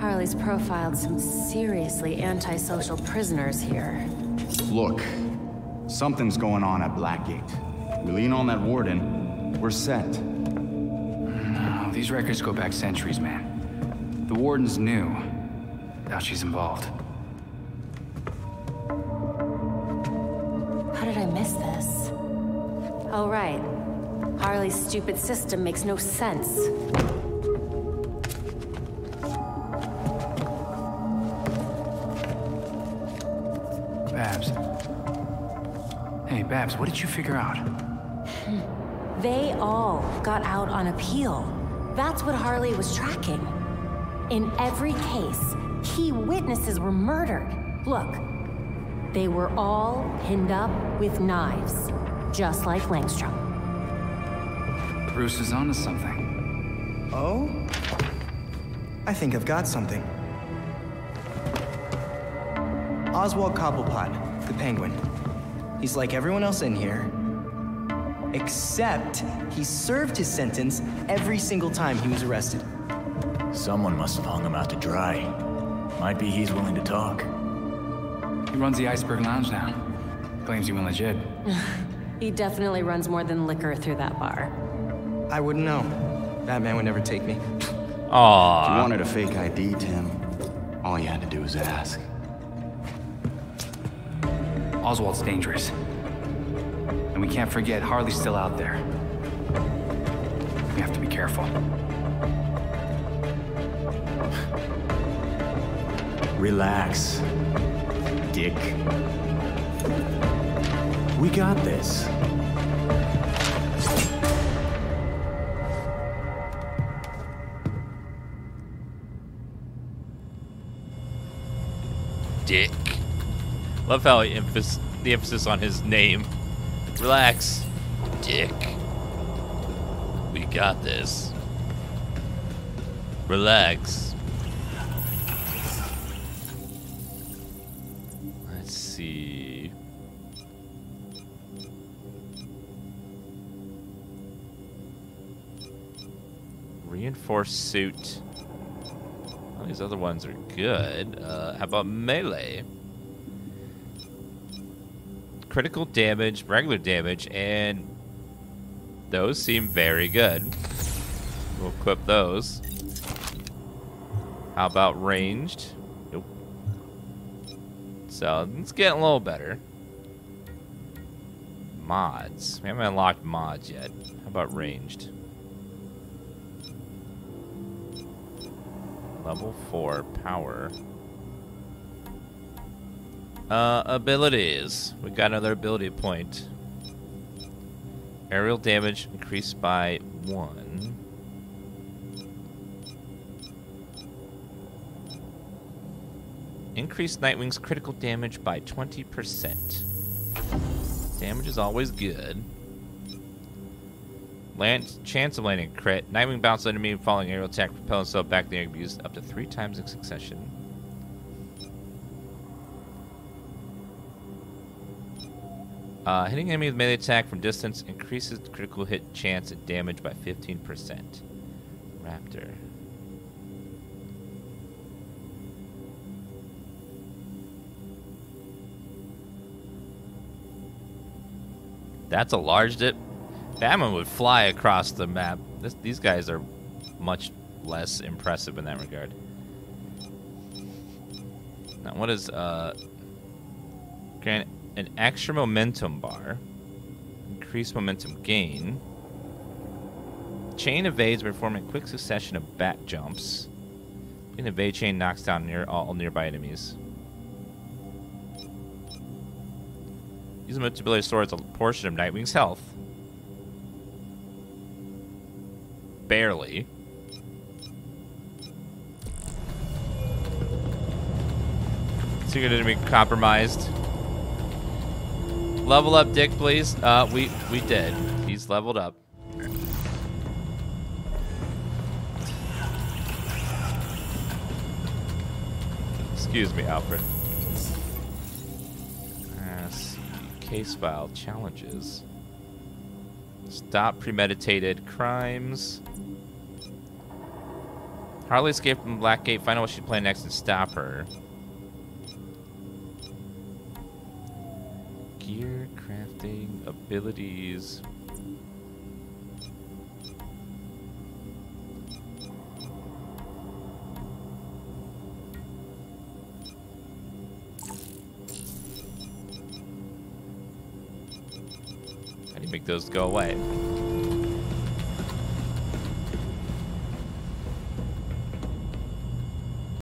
Harley's profiled some seriously antisocial prisoners here. Look. Something's going on at Blackgate. We lean on that warden, we're set. No, these records go back centuries, man. The warden's new. Now she's involved. How did I miss this? Oh, right. Harley's stupid system makes no sense. Babs. Hey, Babs, what did you figure out? They all got out on appeal. That's what Harley was tracking. In every case, key witnesses were murdered. Look, they were all pinned up with knives, just like Langstrom. Bruce is onto something. Oh? I think I've got something. Oswald Cobblepot, the Penguin. He's like everyone else in here, except he served his sentence every single time he was arrested. Someone must have hung him out to dry. Might be he's willing to talk. He runs the Iceberg Lounge now. Claims he went legit. He definitely runs more than liquor through that bar. I wouldn't know. Batman would never take me. Aww. If you wanted a fake I D, Tim, all you had to do was ask. Oswald's dangerous. And we can't forget Harley's still out there. We have to be careful. Relax, Dick. We got this. Dick. Love how he emphasis, the emphasis on his name. Relax, Dick. We got this. Relax. Let's see. Reinforced suit. All these other ones are good. Uh, how about melee? Critical damage, regular damage, and those seem very good. We'll equip those. How about ranged? Nope. So it's getting a little better. Mods. We haven't unlocked mods yet. How about ranged? Level four power. Uh, abilities. We got another ability point. Aerial damage increased by one. Increased Nightwing's critical damage by twenty percent. Damage is always good. Land, chance of landing crit. Nightwing bounces under me, following aerial attack, propel himself back in the air, used up to three times in succession. Uh, hitting enemy with melee attack from distance increases critical hit chance and damage by fifteen percent. Raptor. That's a large dip. Batman would fly across the map. This, these guys are much less impressive in that regard. Now, what is uh? Grant. An extra momentum bar. increased momentum gain. Chain evades by performing a quick succession of bat jumps. An evade chain knocks down near all nearby enemies. Use a multi-ability to store a portion of Nightwing's health. Barely. Secret enemy compromised. Level up, Dick, please. Uh, we we did. He's leveled up. Excuse me, Alfred. Uh, case file challenges. Stop premeditated crimes. Harley escaped from Blackgate. Find out what she'd play next and stop her. Gear crafting abilities. How do you make those go away?